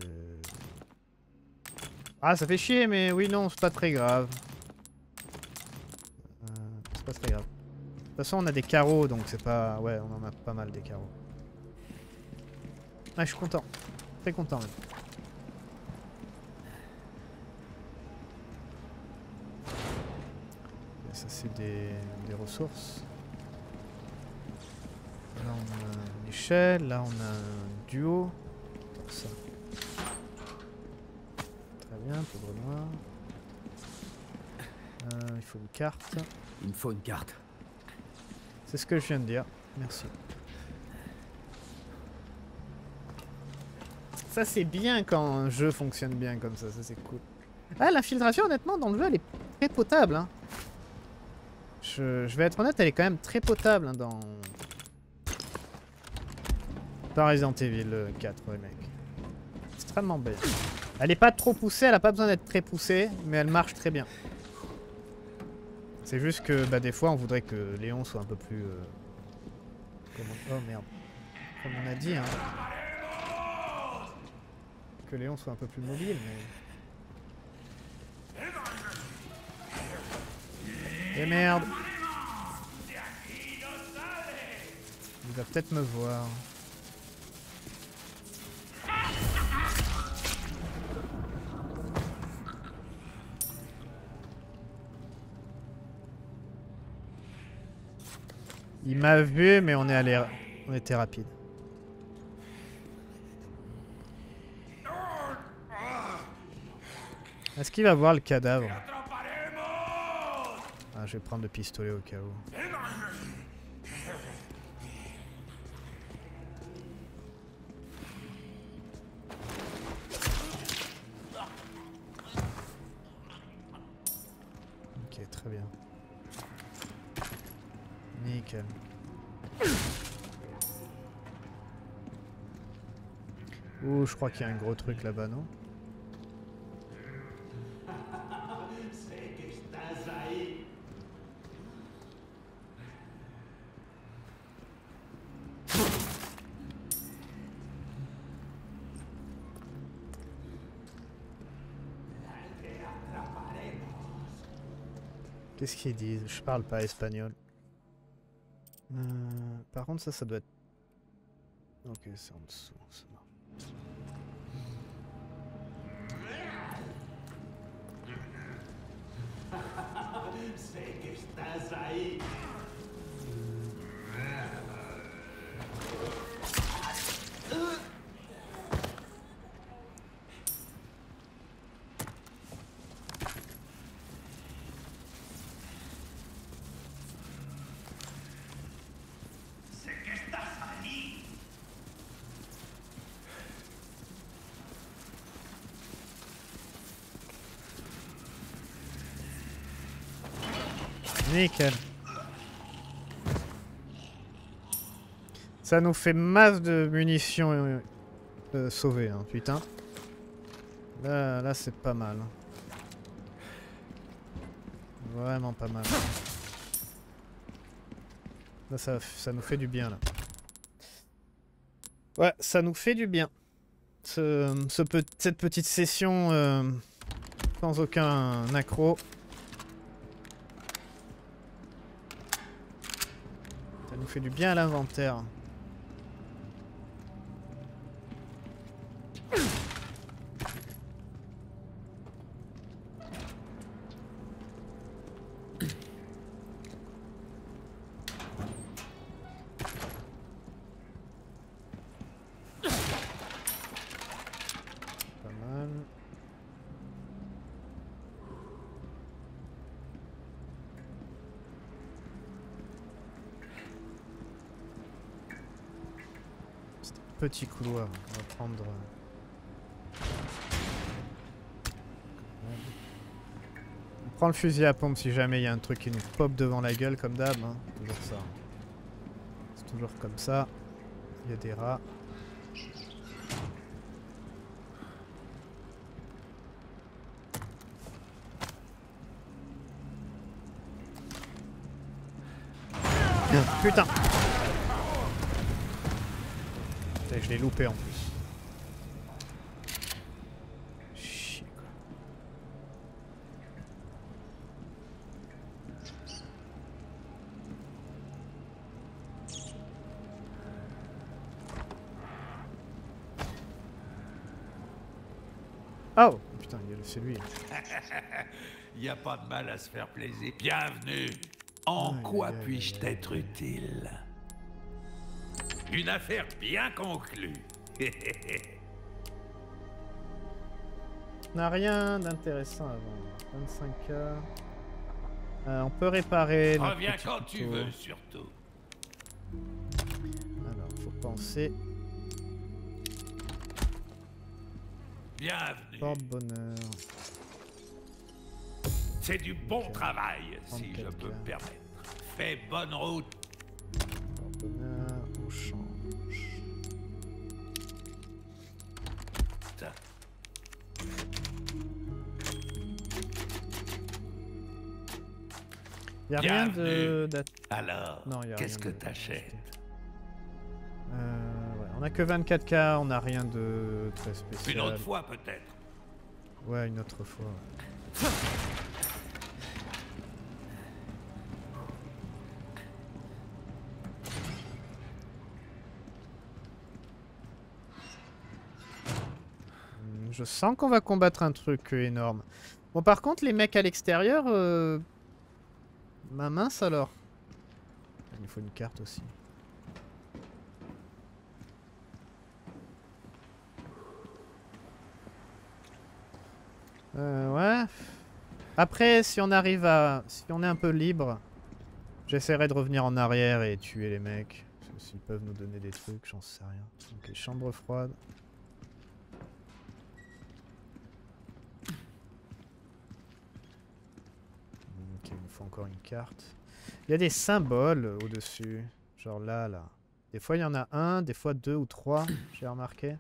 Euh... Ah, ça fait chier, mais oui, non, c'est pas très grave. Pas très grave. De toute façon, on a des carreaux, donc c'est pas... Ouais, on en a pas mal des carreaux. Ah, je suis content. Très content, même. Et ça, c'est des... des ressources. Là, on a une échelle. Là, on a un duo. Attends, ça. Très bien, poudre noire. Euh, il faut une carte. Il me faut une carte. C'est ce que je viens de dire. Merci. Ça c'est bien quand un jeu fonctionne bien comme ça, ça c'est cool. Ah, l'infiltration honnêtement dans le jeu elle est très potable. Hein. Je, je vais être honnête, elle est quand même très potable hein, dans... dans Resident Evil quatre, ouais mec. Extrêmement belle. Elle est pas trop poussée, elle a pas besoin d'être très poussée, mais elle marche très bien. C'est juste que bah, des fois on voudrait que Léon soit un peu plus... Euh... Comment... Oh merde. Comme on a dit hein. Que Léon soit un peu plus mobile, mais... Et merde! Il va peut-être me voir. Il m'a vu, mais on est allé... on était rapide. Est-ce qu'il va voir le cadavre? Ah, je vais prendre le pistolet au cas où. Ok, très bien. Nickel. Ouh, je crois qu'il y a un gros truc là-bas, non? Qu'est-ce qu'ils disent? Je parle pas espagnol. Euh, par contre, ça, ça doit être... Ok, c'est en dessous, ça va. Nickel. Ça nous fait masse de munitions euh, sauvées, hein, putain. Là, là c'est pas mal. Vraiment pas mal. Là, ça, ça nous fait du bien, là. Ouais, ça nous fait du bien. Ce, ce pe cette petite session euh, sans aucun accro. Fait du bien à l'inventaire. Petit couloir, on va prendre... On prend le fusil à pompe si jamais il y a un truc qui nous pop devant la gueule comme d'hab. Hein. C'est toujours ça. C'est toujours comme ça. Il y a des rats. Putain! Je l'ai loupé en plus. Chier quoi. Oh putain, c'est lui. Il n'y a pas de mal à se faire plaisir. Bienvenue. En ah, quoi puis-je t'être utile ? Une affaire bien conclue. On n'a rien d'intéressant avant. vingt-cinq heures. Euh, on peut réparer. Reviens quand couteau. Tu veux, surtout. pensée. Bienvenue. Porte-bonheur. C'est du bon okay. travail, si je peux me permettre. Fais bonne route. Porte-bonheur, on change. Ça. Il n'y a rien de... Alors, qu'est-ce que t'achètes? euh, ouais, on n'a que vingt-quatre K, on n'a rien de très spécial. Une autre fois peut-être. Ouais, une autre fois. Ouais. Je sens qu'on va combattre un truc énorme. Bon, par contre, les mecs à l'extérieur... Euh... Ma mince alors. Il faut une carte aussi. Euh, ouais. Après, si on arrive à... Si on est un peu libre, j'essaierai de revenir en arrière et tuer les mecs. S'ils peuvent nous donner des trucs, j'en sais rien. Donc les chambres froides. Encore une carte. Il y a des symboles au-dessus. Genre là, là. Des fois, il y en a un, des fois deux ou trois, j'ai remarqué.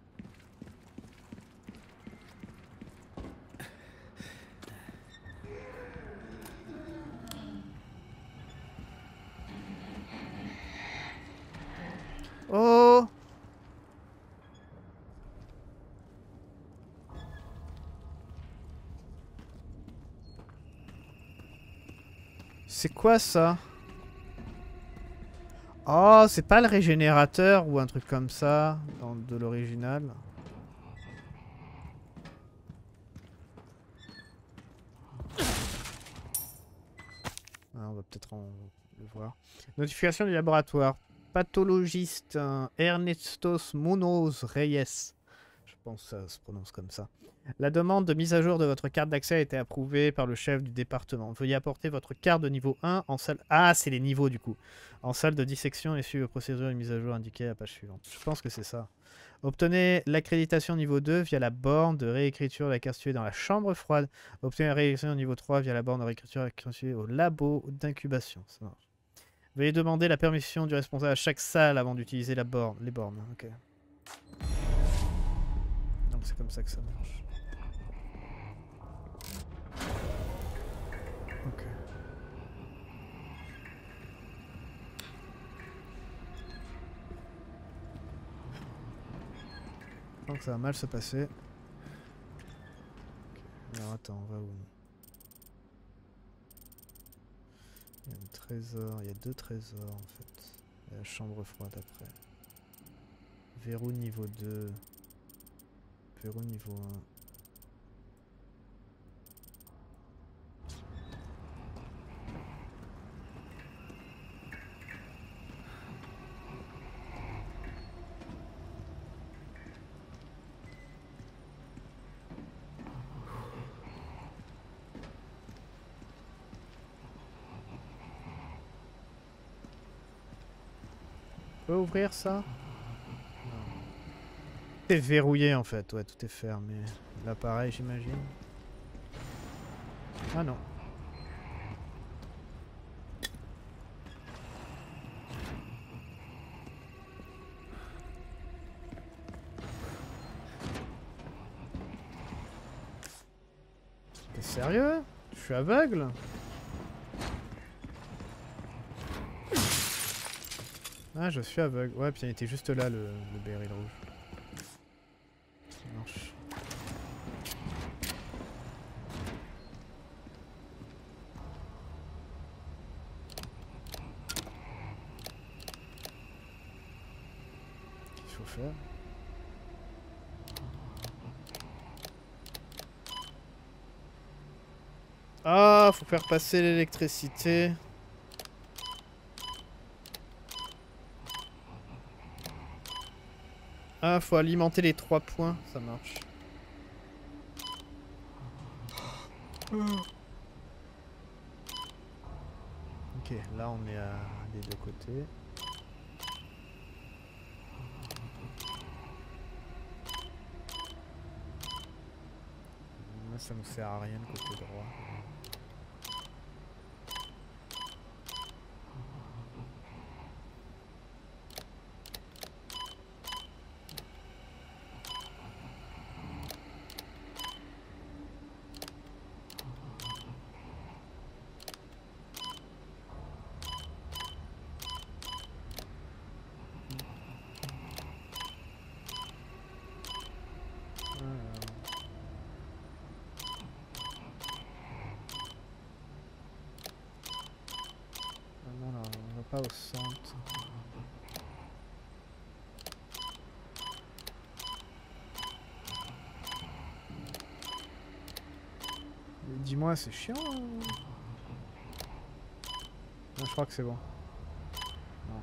Oh! C'est quoi ça? Oh, c'est pas le régénérateur ou un truc comme ça dans, de l'original. Ah, on va peut-être en le voir. Notification du laboratoire. Pathologiste hein, Ernesto Munoz Reyes. Je pense que ça se prononce comme ça. La demande de mise à jour de votre carte d'accès a été approuvée par le chef du département. Veuillez apporter votre carte de niveau un en salle... Ah, c'est les niveaux du coup. En salle de dissection et suivez le procédure de mise à jour indiquée à la page suivante. Je pense que c'est ça. Obtenez l'accréditation niveau deux via la borne de réécriture de la carte située dans la chambre froide. Obtenez la réécriture niveau trois via la borne de réécriture de la carte située au labo d'incubation. Ça marche. Veuillez demander la permission du responsable à chaque salle avant d'utiliser la borne. Les bornes, ok. Donc c'est comme ça que ça marche. Okay. Je pense que ça va mal se passer. Okay. Alors attends, on va où? Il y a un trésor, il y a deux trésors en fait. Il y a la chambre froide après. Verrou niveau deux. Verrou niveau un. On peut ouvrir ça? Tout est verrouillé en fait, ouais, tout est fermé. Là pareil j'imagine. Ah non. T'es sérieux? Je suis aveugle? Ah, je suis aveugle. Ouais, puis il était juste là, le, le berry rouge. Ça marche. Qu'est-ce qu'il faut faire? Ah, faut faire passer l'électricité. Ah, faut alimenter les trois points, ça marche. Ok, là on est à des deux côtés. ça nous sert à rien le côté droit. Pas au centre. Dis-moi, c'est chiant. Hein non, je crois que c'est bon. Non.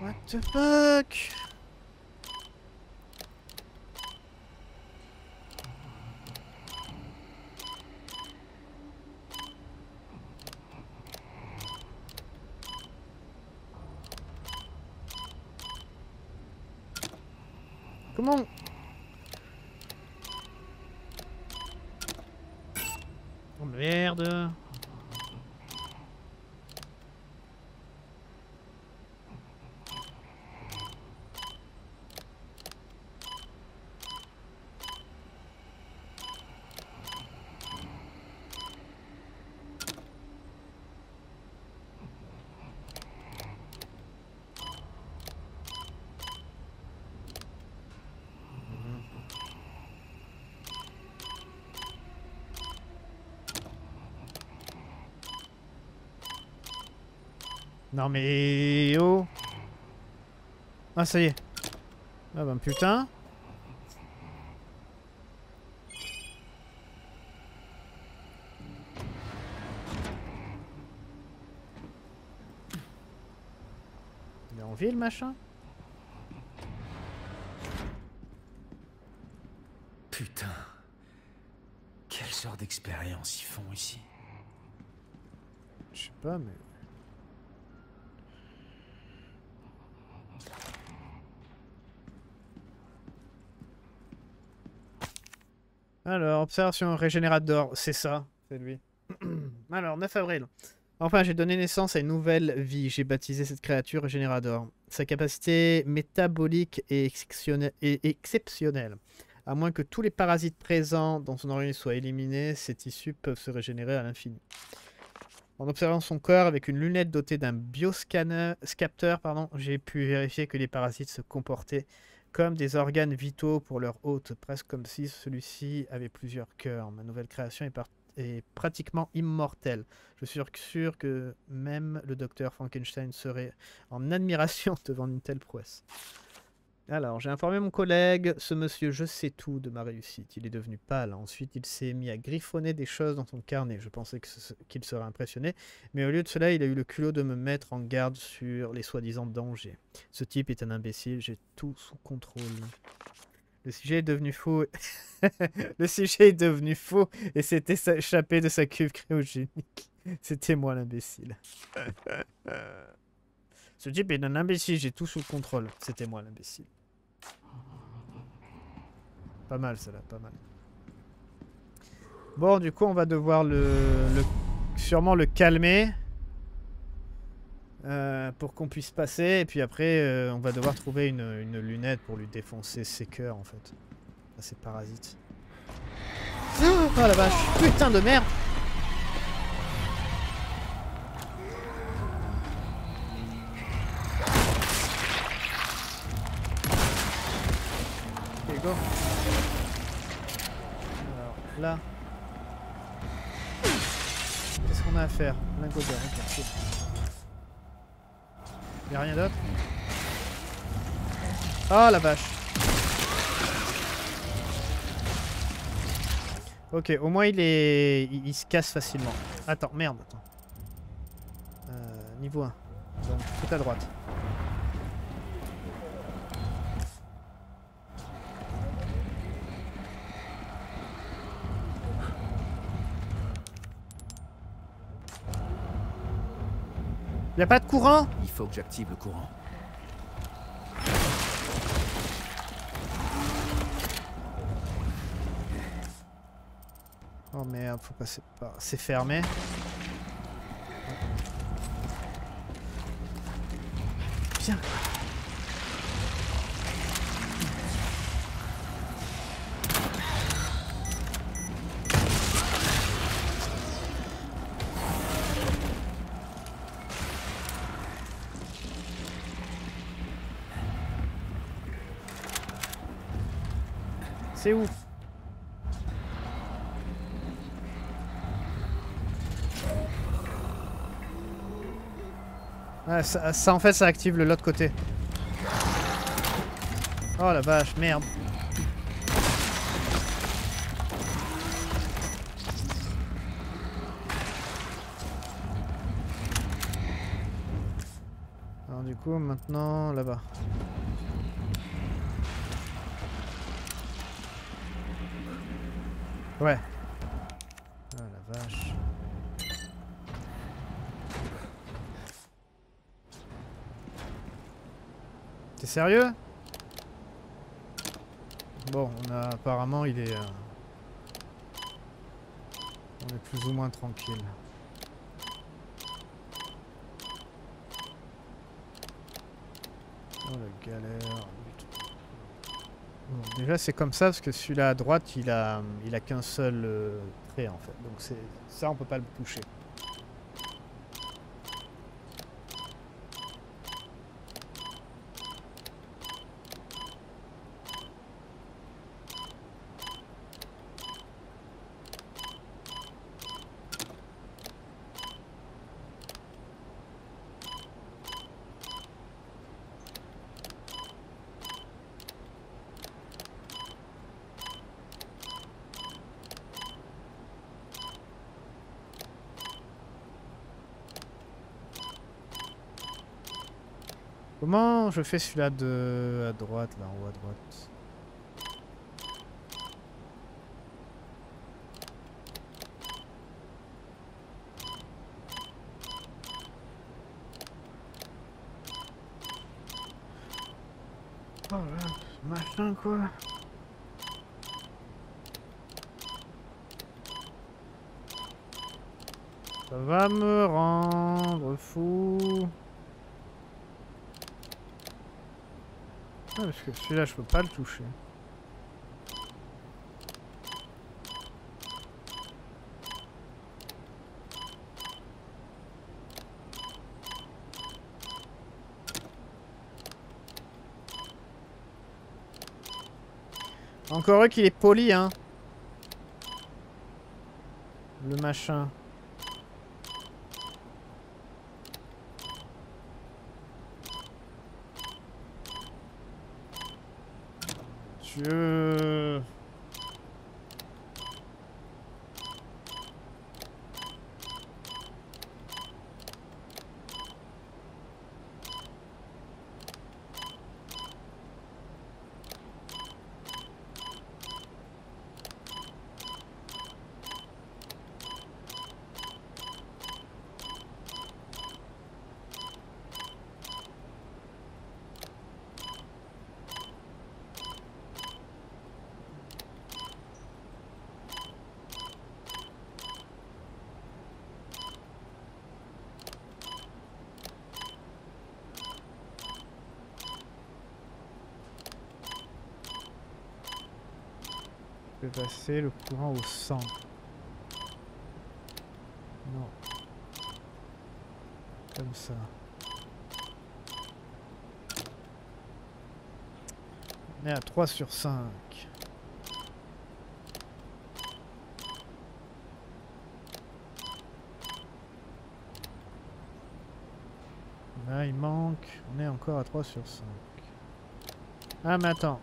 What the fuck? Comment? Oh merde! Non mais oh. Ah ça y est. Ah ben putain. Il est en ville machin. Putain. Quelle sorte d'expérience ils font ici? Je sais pas mais... Alors, observation Regenerador, c'est ça, c'est lui. Alors, neuf avril. Enfin, j'ai donné naissance à une nouvelle vie. J'ai baptisé cette créature Regenerador. Sa capacité métabolique est exceptionnelle, est exceptionnelle. À moins que tous les parasites présents dans son organisme soient éliminés, ses tissus peuvent se régénérer à l'infini. En observant son corps avec une lunette dotée d'un bioscanner, capteur, pardon, j'ai pu vérifier que les parasites se comportaient comme des organes vitaux pour leur hôte, presque comme si celui-ci avait plusieurs cœurs. Ma nouvelle création est, est pratiquement immortelle. Je suis sûr que même le docteur Frankenstein serait en admiration devant une telle prouesse. Alors, j'ai informé mon collègue, ce monsieur je sais tout de ma réussite. Il est devenu pâle. Ensuite, il s'est mis à griffonner des choses dans son carnet. Je pensais qu'il serait impressionné, mais au lieu de cela, il a eu le culot de me mettre en garde sur les soi-disant dangers. Ce type est un imbécile, j'ai tout sous contrôle. Le sujet est devenu fou. Le sujet est devenu fou et s'est échappé de sa cuve cryogénique. C'était moi l'imbécile. Ce type est un imbécile, j'ai tout sous contrôle. C'était moi l'imbécile. Pas mal, ça là, pas mal. Bon, du coup, on va devoir le, le sûrement le calmer euh, pour qu'on puisse passer. Et puis après, euh, on va devoir trouver une, une lunette pour lui défoncer ses cœurs, en fait. Ah, ses parasites. Oh la vache, putain de merde! Là, qu'est-ce qu'on a à faire? Lingot d'or, ok. Y'a rien d'autre? Oh la vache! Ok, au moins il est. Il, il se casse facilement. Attends, merde, attends. Euh, niveau un. Donc, tout à droite. Y'a pas de courant? Il faut que j'active le courant. Oh merde, faut passer par... C'est fermé. Bien. C'est ouf. Ah, ça, ça en fait ça active le l'autre côté. Oh la vache, merde. Alors du coup maintenant là-bas. Ouais. Oh la vache. T'es sérieux? Bon, on a apparemment il est... Euh, on est plus ou moins tranquille. Oh la galère. Bon, déjà c'est comme ça parce que celui-là à droite il a il a qu'un seul euh, trait en fait, donc c'est ça on peut pas le toucher. Comment je fais celui-là de à droite, là en haut à droite? Oh là, machin quoi. Ça va me rendre fou. Ah, parce que celui-là, je peux pas le toucher. Encore eux qu'il est poli, hein. Le machin. Je... Je vais passer le courant au centre. Non. Comme ça. On est à trois sur cinq. Là, il manque. On est encore à trois sur cinq. Ah, mais attends.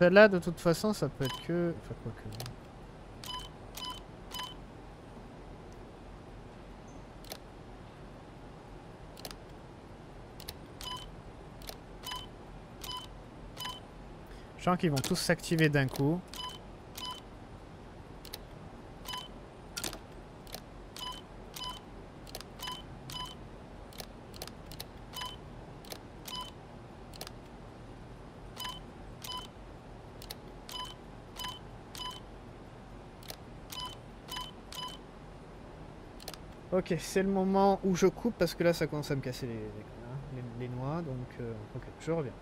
Celle-là, de toute façon, ça peut être que... Enfin, quoi que... Je sens qu'ils vont tous s'activer d'un coup. Ok, c'est le moment où je coupe parce que là ça commence à me casser les, les, les, les noix, donc euh, ok, je reviens.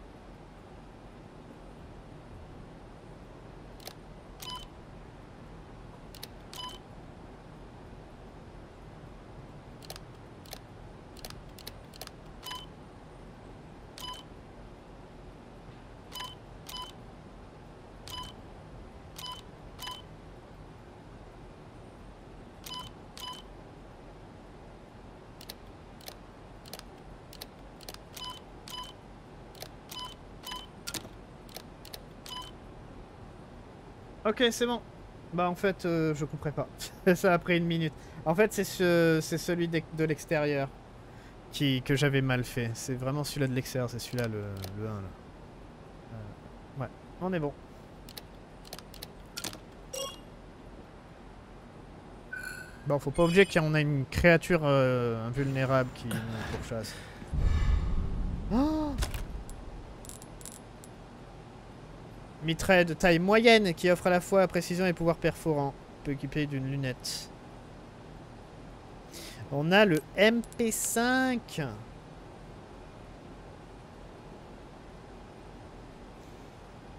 Ok, c'est bon. Bah en fait, euh, je couperai pas. Ça a pris une minute. En fait, c'est ce, c'est celui de, de l'extérieur qui que j'avais mal fait. C'est vraiment celui-là de l'extérieur, c'est celui-là le, le un. Là. Euh, ouais, on est bon. Bon, faut pas oublier qu'on a une créature euh, invulnérable qui nous pourchasse. Oh, mitraille de taille moyenne qui offre à la fois précision et pouvoir perforant. On peut équiper d'une lunette. On a le M P cinq.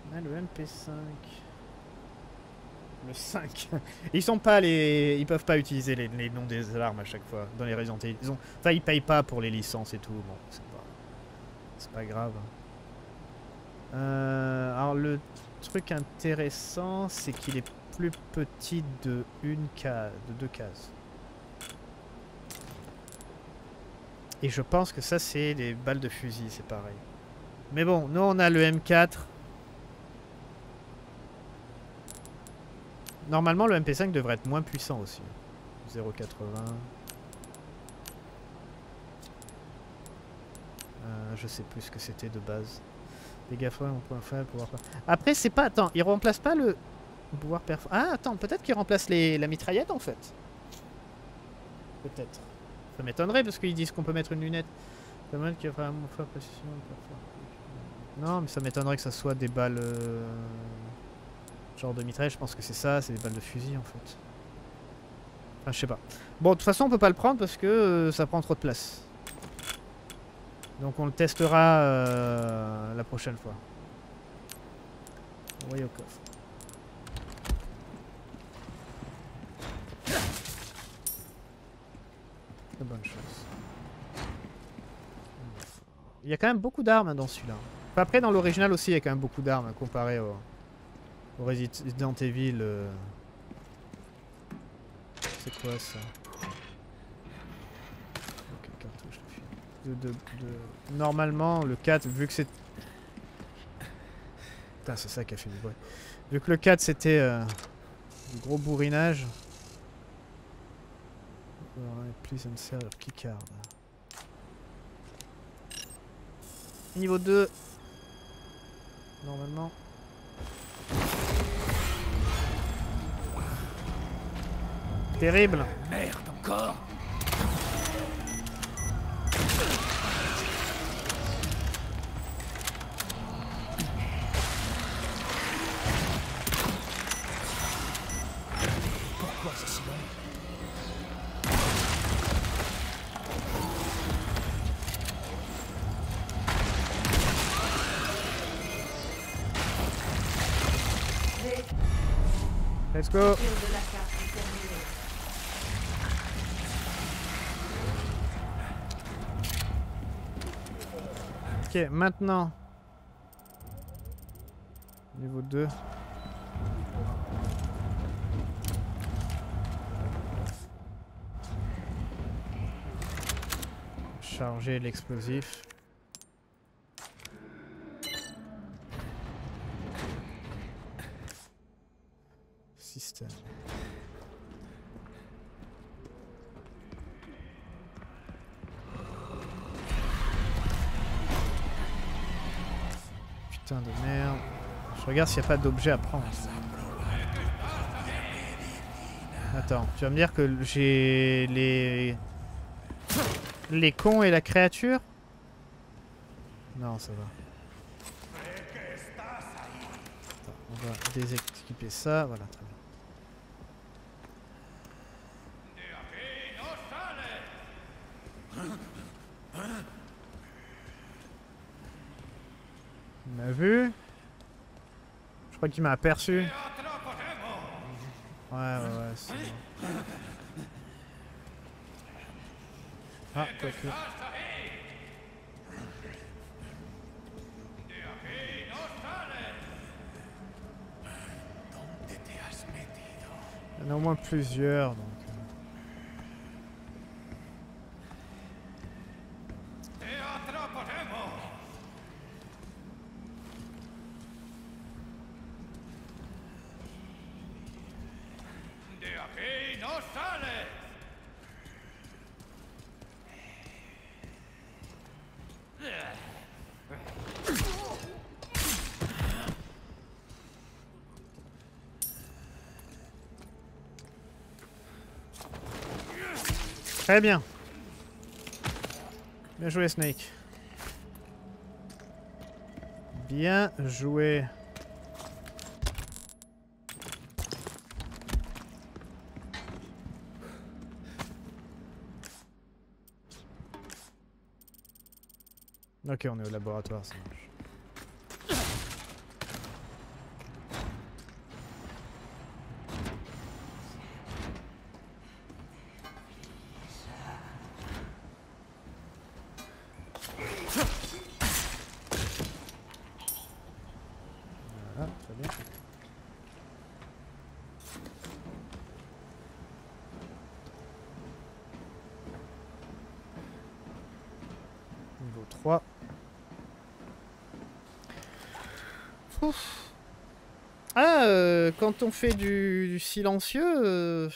On a le M P cinq. Le cinq. Ils sont pas les. Ils peuvent pas utiliser les, les noms des armes à chaque fois dans les Resident Evil. Ils ont... Enfin, ils payent pas pour les licences et tout. Bon, c'est pas. C'est pas grave. Euh, alors le truc intéressant, c'est qu'il est plus petit de une case, de deux cases. Et je pense que ça c'est des balles de fusil, c'est pareil. Mais bon, nous on a le M quatre. Normalement le M P cinq devrait être moins puissant aussi. zéro virgule quatre-vingts. Euh, je sais plus ce que c'était de base. Dégâts faibles, point faible, pouvoir. Après, c'est pas. Attends, il remplace pas le pouvoir perf. Ah, attends, peut-être qu'il remplace les... la mitraillette en fait. Peut-être. Ça m'étonnerait parce qu'ils disent qu'on peut mettre une lunette. Non, mais ça m'étonnerait que ça soit des balles. Euh... Genre de mitraille, je pense que c'est ça, c'est des balles de fusil en fait. Enfin, je sais pas. Bon, de toute façon, on peut pas le prendre parce que euh, ça prend trop de place. Donc on le testera euh, la prochaine fois. On va y au coffre. De bonne chose. Il y a quand même beaucoup d'armes dans celui-là. Enfin, après dans l'original aussi il y a quand même beaucoup d'armes comparé au, au Resident Evil. Euh... C'est quoi ça? De, de, de... Normalement, le quatre, vu que c'est... Putain, c'est ça qui a fait du bruit. Vu que le quatre, c'était euh, du gros bourrinage. Please answer your keycard. Niveau deux. Normalement. Terrible. Merde, encore. Let's go. Ok, maintenant. Niveau deux. Charger l'explosif. Système. Putain de merde. Je regarde s'il n'y a pas d'objet à prendre. Attends, tu vas me dire que j'ai les... les cons et la créature? Non, ça va. Attends, on va déséquiper ça, voilà, très bien. Il m'a vu. Je crois qu'il m'a aperçu. Ouais, ouais, ouais, c'est bon. Ah, quoi que... Il y en a au moins plusieurs, donc... Très bien. Bien joué, Snake. Bien joué. Ok, on est au laboratoire, ça marche. Quand on fait du, du silencieux, euh,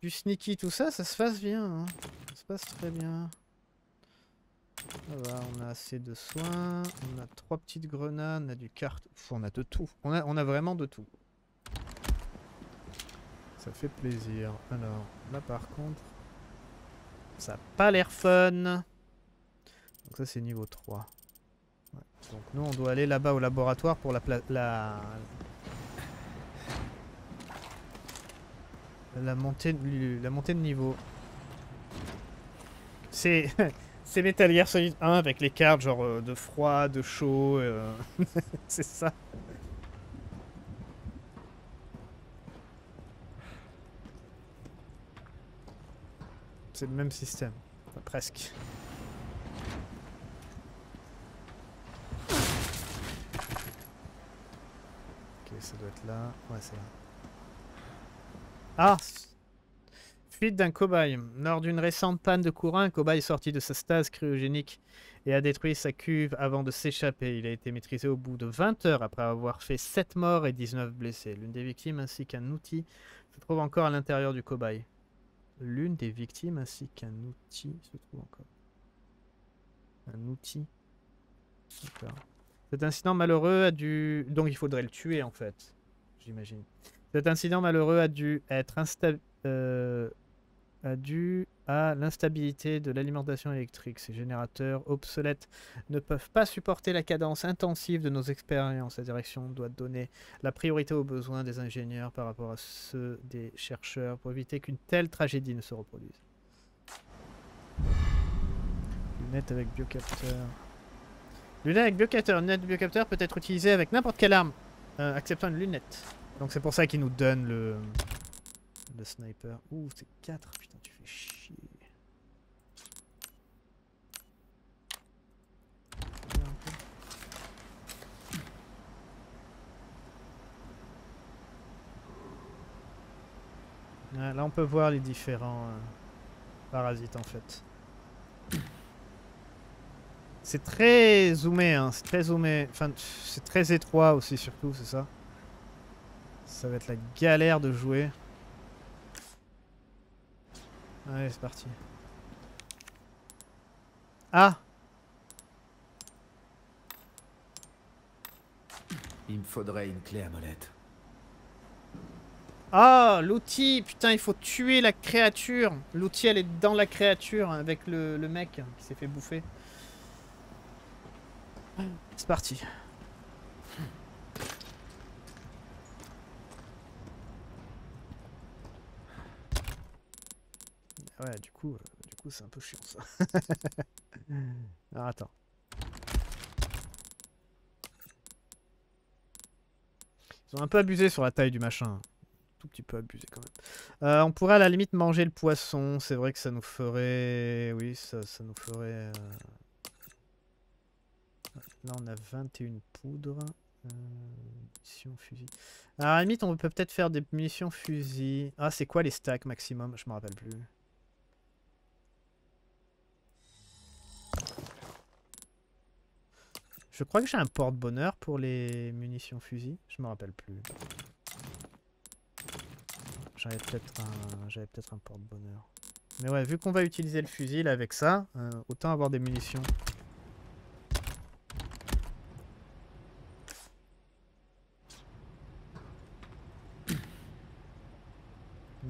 du sneaky, tout ça, ça se passe bien. Hein. Ça se passe très bien. Voilà, on a assez de soins. On a trois petites grenades. On a du carte. Pff, on a de tout. On a, on a vraiment de tout. Ça fait plaisir. Alors, là par contre, ça n'a pas l'air fun. Donc ça, c'est niveau trois. Ouais. Donc nous, on doit aller là-bas au laboratoire pour la... Pla la... La montée, de, la montée de niveau. C'est Metal Gear Solid un avec les cartes genre de froid, de chaud. Euh, c'est ça. C'est le même système. Enfin, presque. Ok, ça doit être là. Ouais, c'est là. Ah! Fuite d'un cobaye. Lors d'une récente panne de courant, un cobaye sorti de sa stase cryogénique et a détruit sa cuve avant de s'échapper. Il a été maîtrisé au bout de vingt heures après avoir fait sept morts et dix-neuf blessés. L'une des victimes ainsi qu'un outil se trouve encore à l'intérieur du cobaye. L'une des victimes ainsi qu'un outil se trouve encore. Un outil. D'accord. Cet incident malheureux a dû... Donc il faudrait le tuer en fait, j'imagine. Cet incident malheureux a dû être insta euh, a dû à l'instabilité de l'alimentation électrique. Ces générateurs obsolètes ne peuvent pas supporter la cadence intensive de nos expériences. La direction doit donner la priorité aux besoins des ingénieurs par rapport à ceux des chercheurs pour éviter qu'une telle tragédie ne se reproduise. Lunettes avec biocapteur. Lunettes avec biocapteur. Lunettes de biocapteur peut être utilisée avec n'importe quelle arme, euh, acceptant une lunette. Donc c'est pour ça qu'il nous donne le, le sniper. Ouh, c'est quatre, putain, tu fais chier. Ah, là on peut voir les différents euh, parasites en fait. C'est très zoomé, hein, c'est très zoomé. Enfin, c'est très étroit aussi surtout, c'est ça. Ça va être la galère de jouer. Allez, c'est parti. Ah! Il me faudrait une clé à molette. Ah, l'outil! Putain, il faut tuer la créature! L'outil, elle est dans la créature avec le, le mec qui s'est fait bouffer. C'est parti. Ouais, du coup, euh, du coup, c'est un peu chiant ça. Alors, attends. Ils ont un peu abusé sur la taille du machin. Tout petit peu abusé quand même. Euh, on pourrait à la limite manger le poisson. C'est vrai que ça nous ferait... Oui, ça, ça nous ferait... Euh... Là on a vingt et une poudres. Euh, munitions fusil. Alors à la limite on peut peut-être faire des munitions fusil. Ah c'est quoi les stacks maximum? Je me rappelle plus. Je crois que j'ai un porte-bonheur pour les munitions fusil. Je me rappelle plus. J'avais peut-être un, j'avais peut-être un porte-bonheur. Mais ouais, vu qu'on va utiliser le fusil là, avec ça, euh, autant avoir des munitions.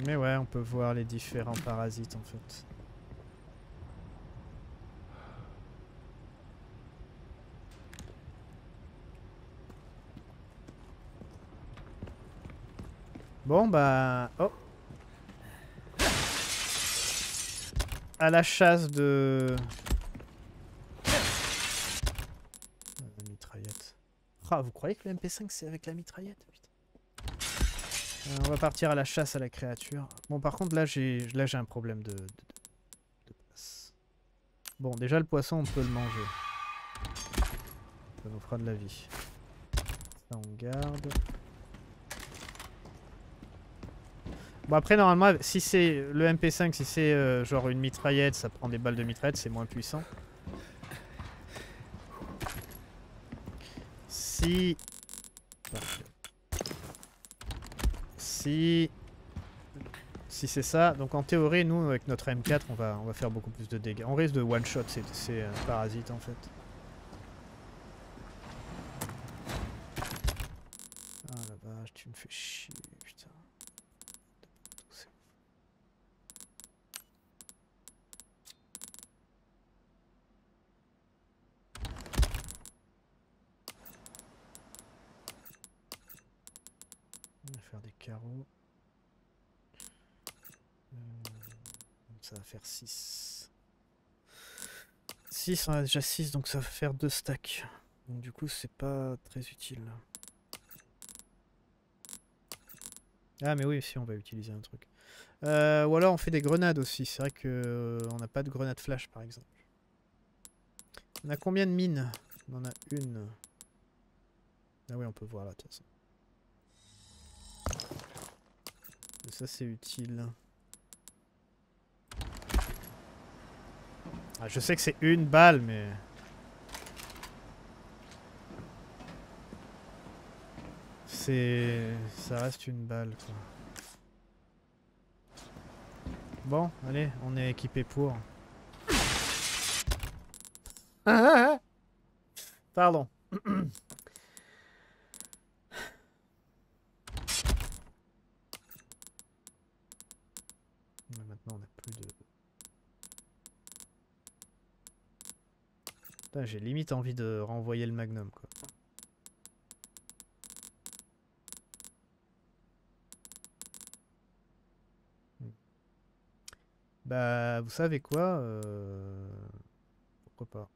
Mais ouais, on peut voir les différents parasites en fait. Bon bah... Oh. À la chasse de... La mitraillette. Ah, vous croyez que le M P cinq c'est avec la mitraillette? Putain. Euh, on va partir à la chasse à la créature. Bon par contre là j'ai là j'ai un problème de... De... de place. Bon déjà le poisson on peut le manger. Ça nous fera de la vie. Ça on garde. Bon après normalement si c'est le M P cinq, si c'est euh, genre une mitraillette, ça prend des balles de mitraillette, c'est moins puissant. Si... Si... Si c'est ça, donc en théorie nous avec notre M quatre on va, on va faire beaucoup plus de dégâts. On risque de one-shot ces, ces euh, parasites en fait. Ah la vache, tu me fais chier. Ça va faire six. six, on a déjà six, donc ça va faire deux stacks. Donc du coup, c'est pas très utile. Ah mais oui, si on va utiliser un truc. Euh, ou alors on fait des grenades aussi. C'est vrai que euh, on n'a pas de grenade flash par exemple. On a combien de mines? On en a une. Ah oui, on peut voir là de toute façon. Et ça c'est utile. Ah, je sais que c'est une balle mais... C'est... ça reste une balle quoi. Bon, allez, on est équipé pour... Pardon. J'ai limite envie de renvoyer le magnum quoi. Hmm. Bah vous savez quoi euh... pourquoi pas.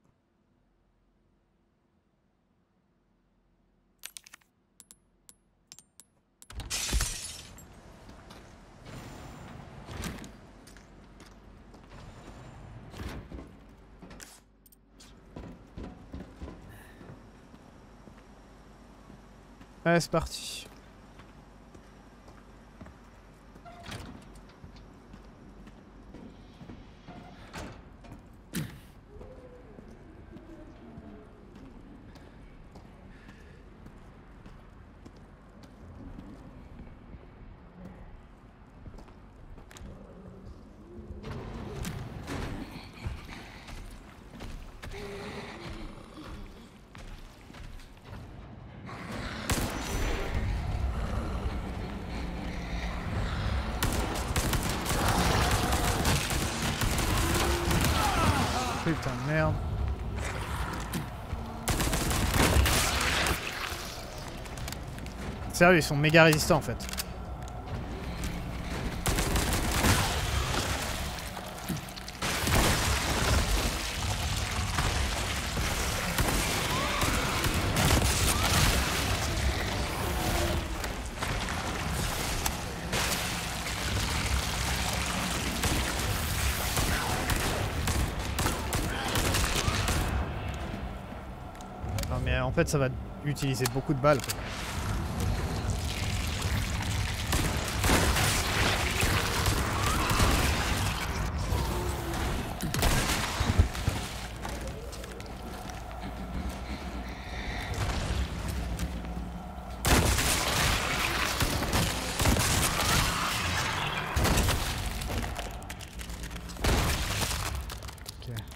Allez, c'est parti. Putain de merde. Sérieux, ils sont méga résistants en fait. mais en fait ça va utiliser beaucoup de balles. Quoi.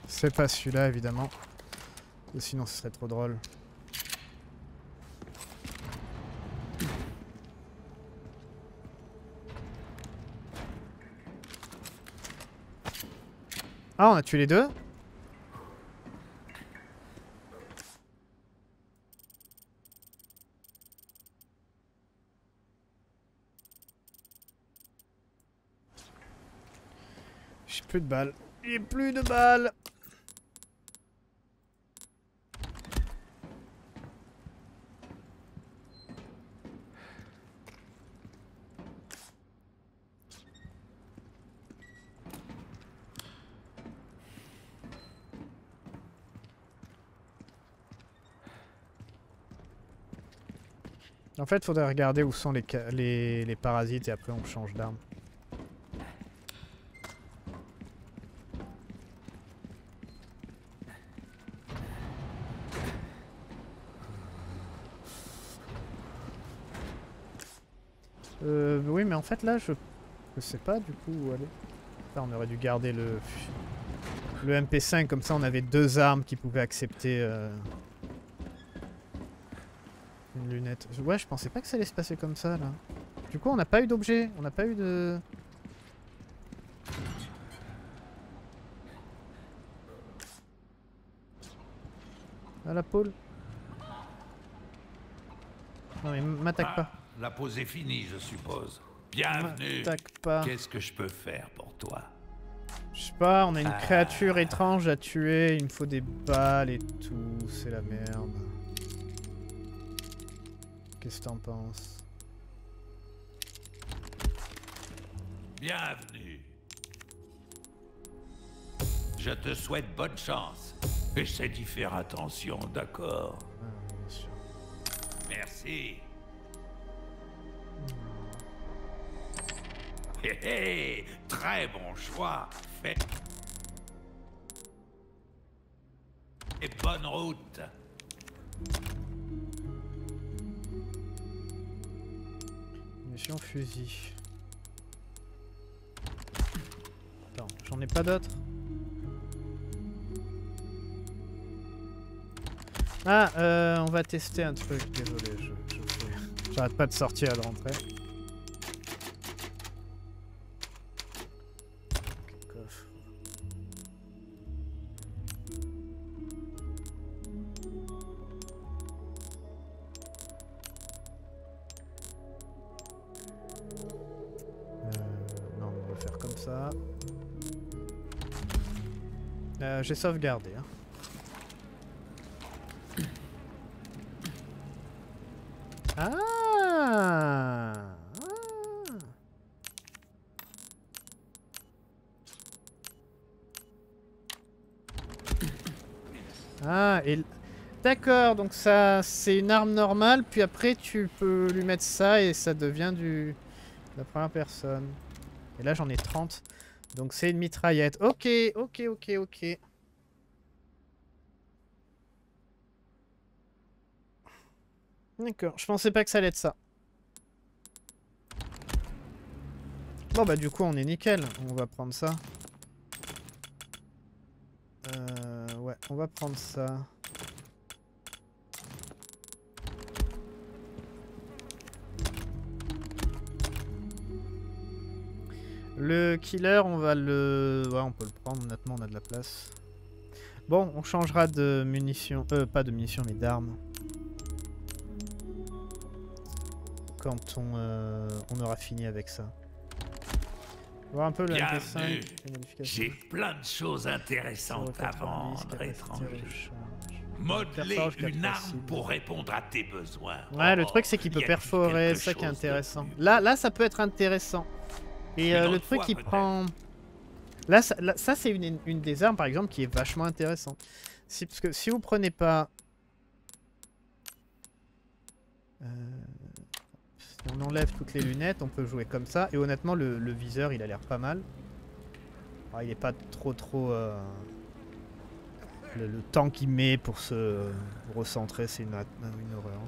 C'est pas celui-là évidemment, sinon ce serait trop drôle. Ah, on a tué les deux. J'ai plus de balles. J'ai plus de balles. En fait, il faudrait regarder où sont les, les, les parasites et après on change d'arme. Euh, oui, mais en fait là, je ne sais pas du coup où aller. Là, on aurait dû garder le, le M P cinq, comme ça on avait deux armes qui pouvaient accepter... Euh Lunettes. Ouais, je pensais pas que ça allait se passer comme ça là. Du coup, on n'a pas eu d'objet, on n'a pas eu de. Ah, la pole. Non, mais m'attaque pas. Ah, la pause est finie, je suppose. Bienvenue. M'attaque pas. Qu'est-ce que je peux faire pour toi? Je sais pas, on a une ah. créature étrange à tuer, il me faut des balles et tout, c'est la merde. Qu'est-ce que t'en penses? Bienvenue. Je te souhaite bonne chance. Essaie d'y faire attention, d'accord? Ah, bien sûr. Merci. Mmh. Hé hé, très bon choix. Fait. Et bonne route. Mission fusil. Attends, j'en ai pas d'autres. Ah, euh, on va tester un truc. Désolé, je, je, je... j'arrête pas de sortir à la rentrée. J'ai sauvegardé. Hein. Ah, ah. Ah et d'accord, donc ça c'est une arme normale, puis après tu peux lui mettre ça et ça devient du la première personne. Et là j'en ai trente. Donc c'est une mitraillette. Ok, ok, ok, ok. D'accord, je pensais pas que ça allait être ça. Bon bah du coup on est nickel, on va prendre ça. Euh, ouais, on va prendre ça. Le killer, on va le... Ouais, on peut le prendre, honnêtement on a de la place. Bon, on changera de munitions... Euh, pas de munitions, mais d'armes. Quand on, euh, on aura fini avec ça. Voir un peu le M P cinq. J'ai plein de choses intéressantes à vendre, étrange. Modeler une arme pour répondre à tes besoins. Ouais, le truc c'est qu'il peut perforer, c'est ça qui est intéressant. Là, là, ça peut être intéressant. Et euh, le truc qui prend... Là, ça, ça c'est une, une des armes par exemple qui est vachement intéressante. Si, parce que si vous prenez pas... On enlève toutes les lunettes, on peut jouer comme ça. Et honnêtement, le, le viseur, il a l'air pas mal. Alors, il n'est pas trop trop... Euh... Le, le temps qu'il met pour se recentrer, c'est une, une horreur.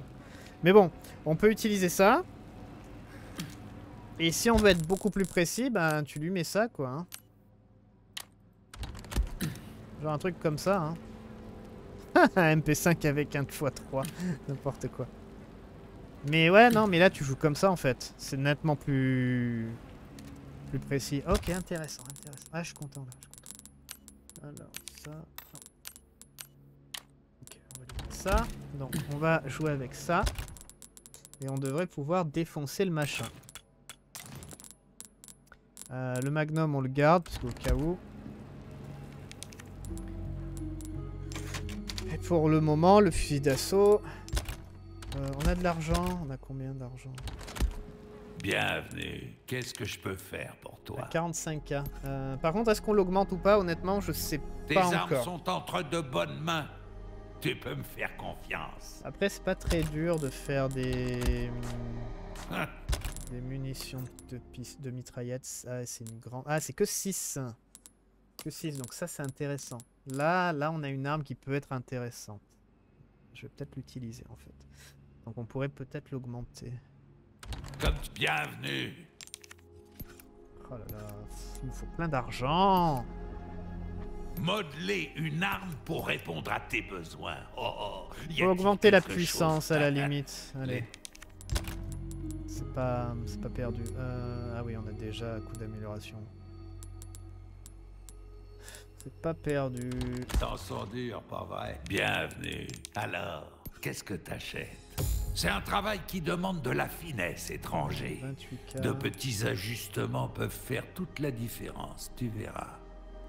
Mais bon, on peut utiliser ça. Et si on veut être beaucoup plus précis, ben tu lui mets ça, quoi. Hein. Genre un truc comme ça. Hein. M P cinq avec un fois trois. N'importe quoi. Mais ouais, non, mais là tu joues comme ça en fait. C'est nettement plus... plus précis. Ok, intéressant, intéressant. Ah, je suis content là. Je suis content. Alors, ça... Ça. Donc on va jouer avec ça et on devrait pouvoir défoncer le machin. Euh, le magnum on le garde parce qu'au cas où. Et pour le moment le fusil d'assaut. Euh, on a de l'argent, on a combien d'argent? Bienvenue, qu'est-ce que je peux faire pour toi? Quarante-cinq K. Euh, par contre est-ce qu'on l'augmente ou pas? Honnêtement je sais pas encore. Tes armes sont entre de bonnes mains. Tu peux me faire confiance. Après, c'est pas très dur de faire des, ah. des munitions de, piste, de mitraillettes. Ah, c'est une grande. Ah, c'est que six. Que six, donc ça, c'est intéressant. Là, là, on a une arme qui peut être intéressante. Je vais peut-être l'utiliser, en fait. Donc, on pourrait peut-être l'augmenter. Comme bienvenue. Oh là là, il me faut plein d'argent. Modeler une arme pour répondre à tes besoins. Oh, oh, y a augmenter la puissance à la limite. Allez. C'est pas, c'est pas perdu. Euh, ah oui, on a déjà un coup d'amélioration. C'est pas perdu. T'en sors dur, pas vrai. Bienvenue. Alors, qu'est-ce que t'achètes? C'est un travail qui demande de la finesse étrangère. De petits ajustements peuvent faire toute la différence, tu verras.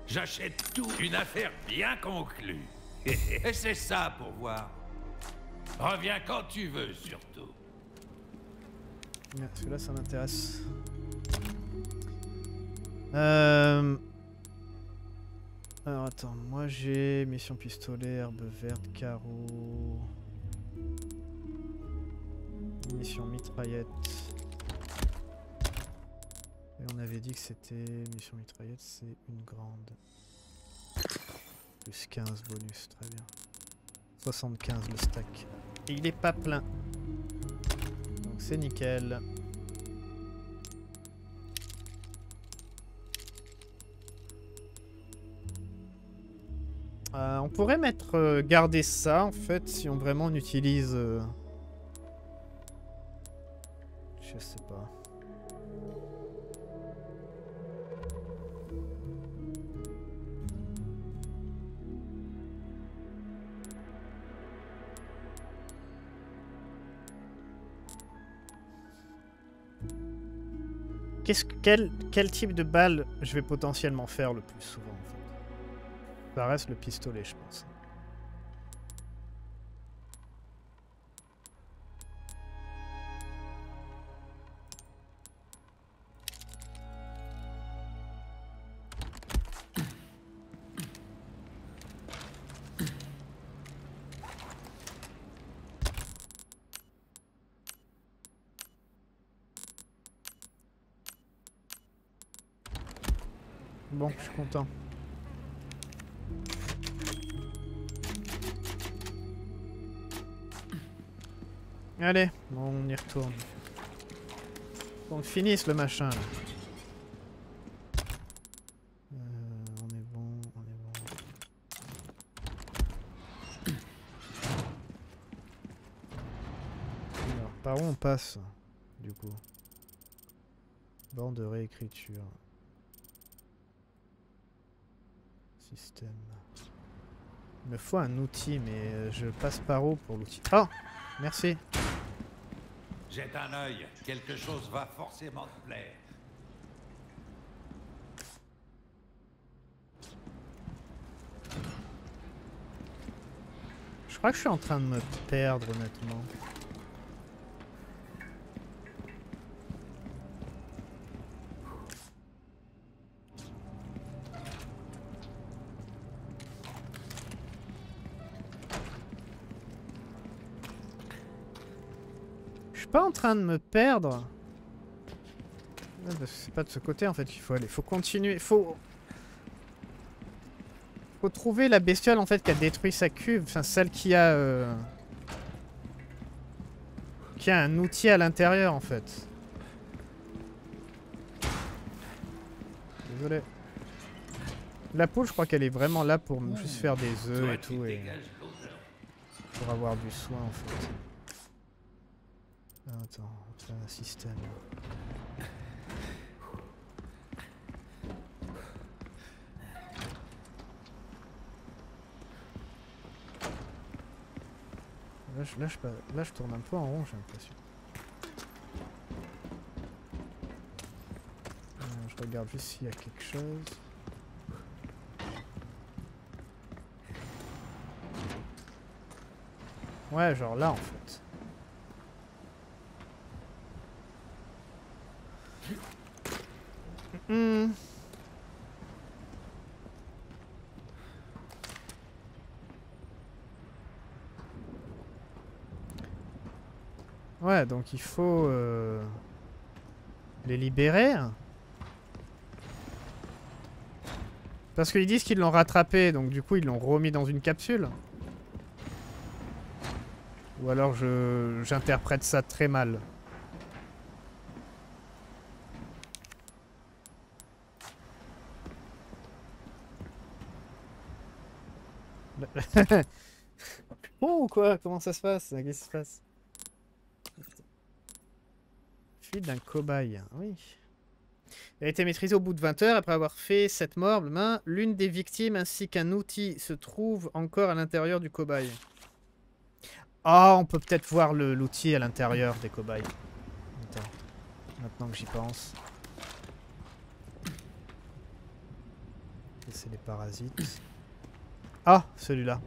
J'achète tout. Une affaire bien conclue. Et c'est ça pour voir. Reviens quand tu veux, surtout. Parce que là, ça m'intéresse. Euh... Alors, attends. Moi, j'ai mission pistolet, herbe verte, carreau... Mission mitraillette. Et on avait dit que c'était mission mitraillette, c'est une grande. Plus quinze bonus, très bien. soixante-quinze le stack. Et il est pas plein. Donc c'est nickel. Euh, on pourrait mettre euh, garder ça en fait si on vraiment on utilise. Euh... Je sais pas. Qu'est-ce que, quel, quel type de balle je vais potentiellement faire le plus souvent en fait? Ça reste le pistolet, je pense. Bon, je suis content. Allez, bon, on y retourne. Qu'on finisse le machin là. Euh, on est bon, on est bon. Alors, par où on passe, du coup? Bande de réécriture. Système. Il me faut un outil, mais je passe par où pour l'outil? Oh, merci. Jette un œil, quelque chose va forcément te plaire. Je crois que je suis en train de me perdre, honnêtement. pas en train de me perdre? C'est pas de ce côté en fait qu'il faut aller. Faut continuer. Faut... Faut trouver la bestiole en fait qui a détruit sa cuve. Enfin celle qui a... Euh... Qui a un outil à l'intérieur en fait. Désolé. La poule je crois qu'elle est vraiment là pour me juste faire des œufs et tout. Et... Pour avoir du soin en fait. Attends, c'est un système. Là je, là, je, là je tourne un peu en rond, j'ai l'impression. Euh, je regarde juste s'il y a quelque chose. Ouais, genre là en fait. Mmh. Ouais, donc il faut euh, les libérer. Parce qu'ils disent qu'ils l'ont rattrapé, donc du coup ils l'ont remis dans une capsule. Ou alors je j'interprète ça très mal. Bon ou quoi? Comment ça se passe? Qu'est-ce qui se passe? Fuite d'un cobaye, oui. Elle a été maîtrisée au bout de vingt heures après avoir fait cette mort. L'une des victimes ainsi qu'un outil se trouve encore à l'intérieur du cobaye. Ah, oh, on peut peut-être voir l'outil à l'intérieur des cobayes. Attends, maintenant que j'y pense. C'est les parasites. Ah, celui-là.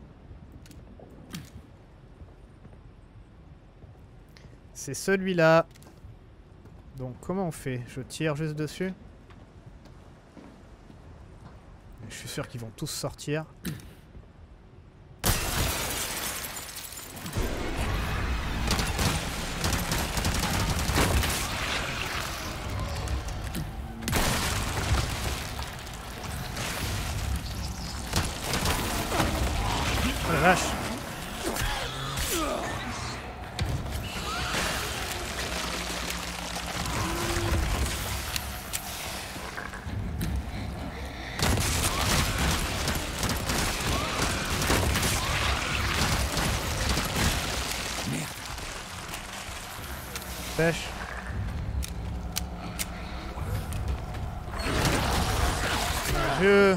C'est celui-là. Donc comment on fait? Je tire juste dessus. Je suis sûr qu'ils vont tous sortir. Je...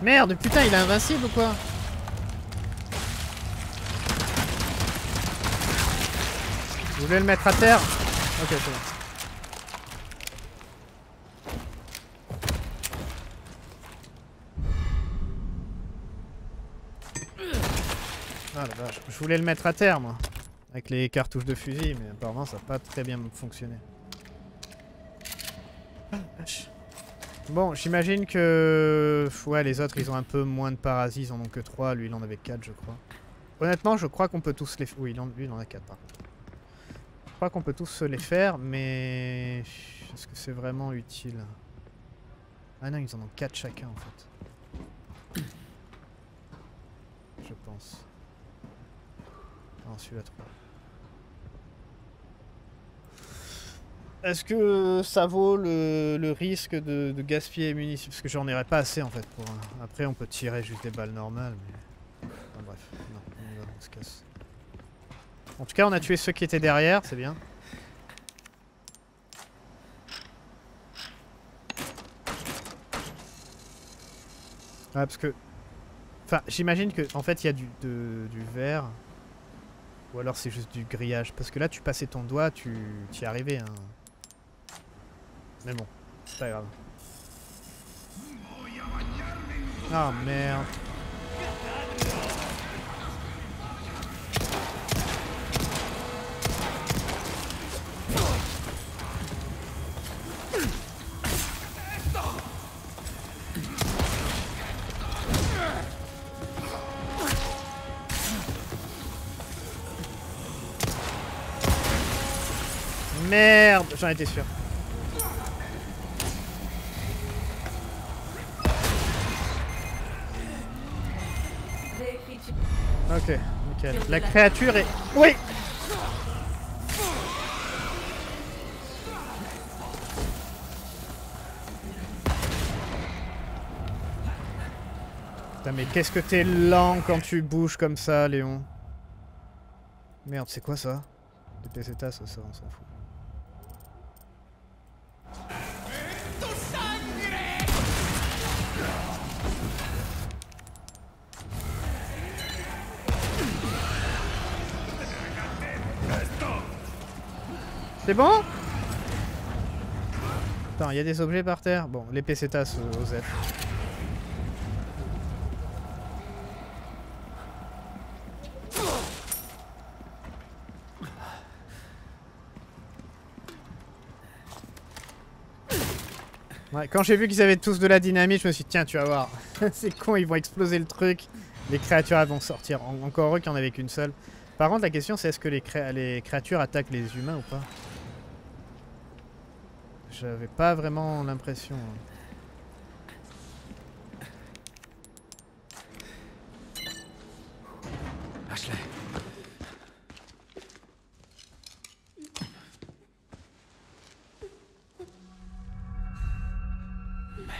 Merde, putain, il est invincible ou quoi? Je voulais le mettre à terre. Ok, c'est bon. Je voulais le mettre à terre, moi, avec les cartouches de fusil, mais apparemment ça n'a pas très bien fonctionné. Bon, j'imagine que... Ouais, les autres, ils ont un peu moins de parasites, ils en ont que trois. Lui, il en avait quatre, je crois. Honnêtement, je crois qu'on peut tous les... Oui, lui, il en a quatre, par contre. Je crois qu'on peut tous les faire, mais... Est-ce que c'est vraiment utile? Ah non, ils en ont quatre chacun, en fait. Je pense. Non, celui-là trois. Est-ce que ça vaut le, le risque de, de gaspiller munitions? Parce que j'en aurais pas assez en fait pour... Après on peut tirer juste des balles normales mais... Enfin, bref, non, on, va, on se casse. En tout cas on a tué ceux qui étaient derrière, c'est bien. Ah parce que... Enfin j'imagine que en fait il y a du, de, du verre. Ou alors c'est juste du grillage. Parce que là, tu passais ton doigt, tu y es arrivé. Hein. Mais bon, c'est pas grave. Ah merde. Merde, j'en étais sûr. Ok, nickel. La créature est... Oui! Putain, mais qu'est-ce que t'es lent quand tu bouges comme ça, Léon. Merde, c'est quoi ça? Des pesetas, ça, ça, on s'en fout. C'est bon? Attends, il y a des objets par terre. Bon, les pesetas euh, aux F. Ouais, quand j'ai vu qu'ils avaient tous de la dynamite, je me suis dit, tiens, tu vas voir. C'est con, ils vont exploser le truc. Les créatures elles vont sortir. Encore eux qui en avaient qu'une seule. Par contre, la question, c'est est-ce que les, créa les créatures attaquent les humains ou pas? J'avais pas vraiment l'impression. Ashley. Merde.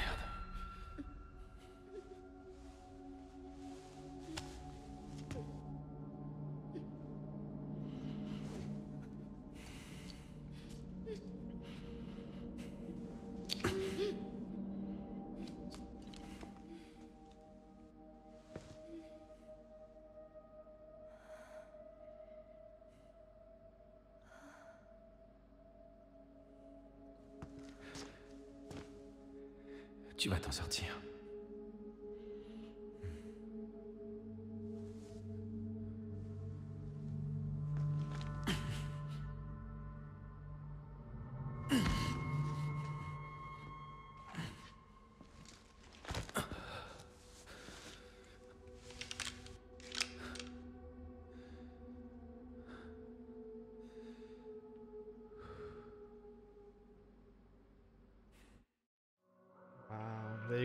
Tu vas t'en sortir.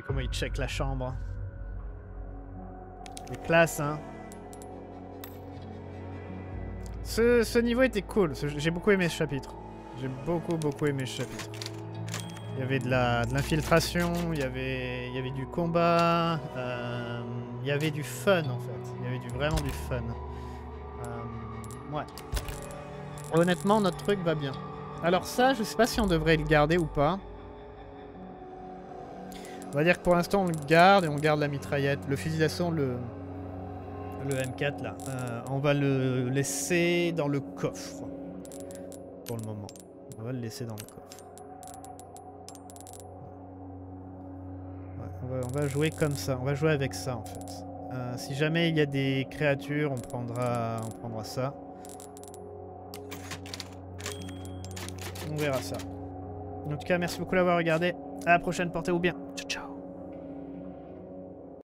Comment il check la chambre. C'est classe, hein. Ce, ce niveau était cool. J'ai beaucoup aimé ce chapitre. J'ai beaucoup, beaucoup aimé ce chapitre. Il y avait de l'infiltration, de il, y avait, il y avait du combat, euh, il y avait du fun, en fait. Il y avait du, vraiment du fun. Euh, ouais. Honnêtement, notre truc va bien. Alors ça, je sais pas si on devrait le garder ou pas. On va dire que pour l'instant on le garde et on garde la mitraillette. Le fusil d'assaut, le, le M quatre là, euh, on va le laisser dans le coffre. Pour le moment. On va le laisser dans le coffre. Ouais, on, va, on va jouer comme ça, on va jouer avec ça en fait. Euh, si jamais il y a des créatures, on prendra, on prendra ça. On verra ça. En tout cas, merci beaucoup d'avoir regardé. À la prochaine, portez-vous bien.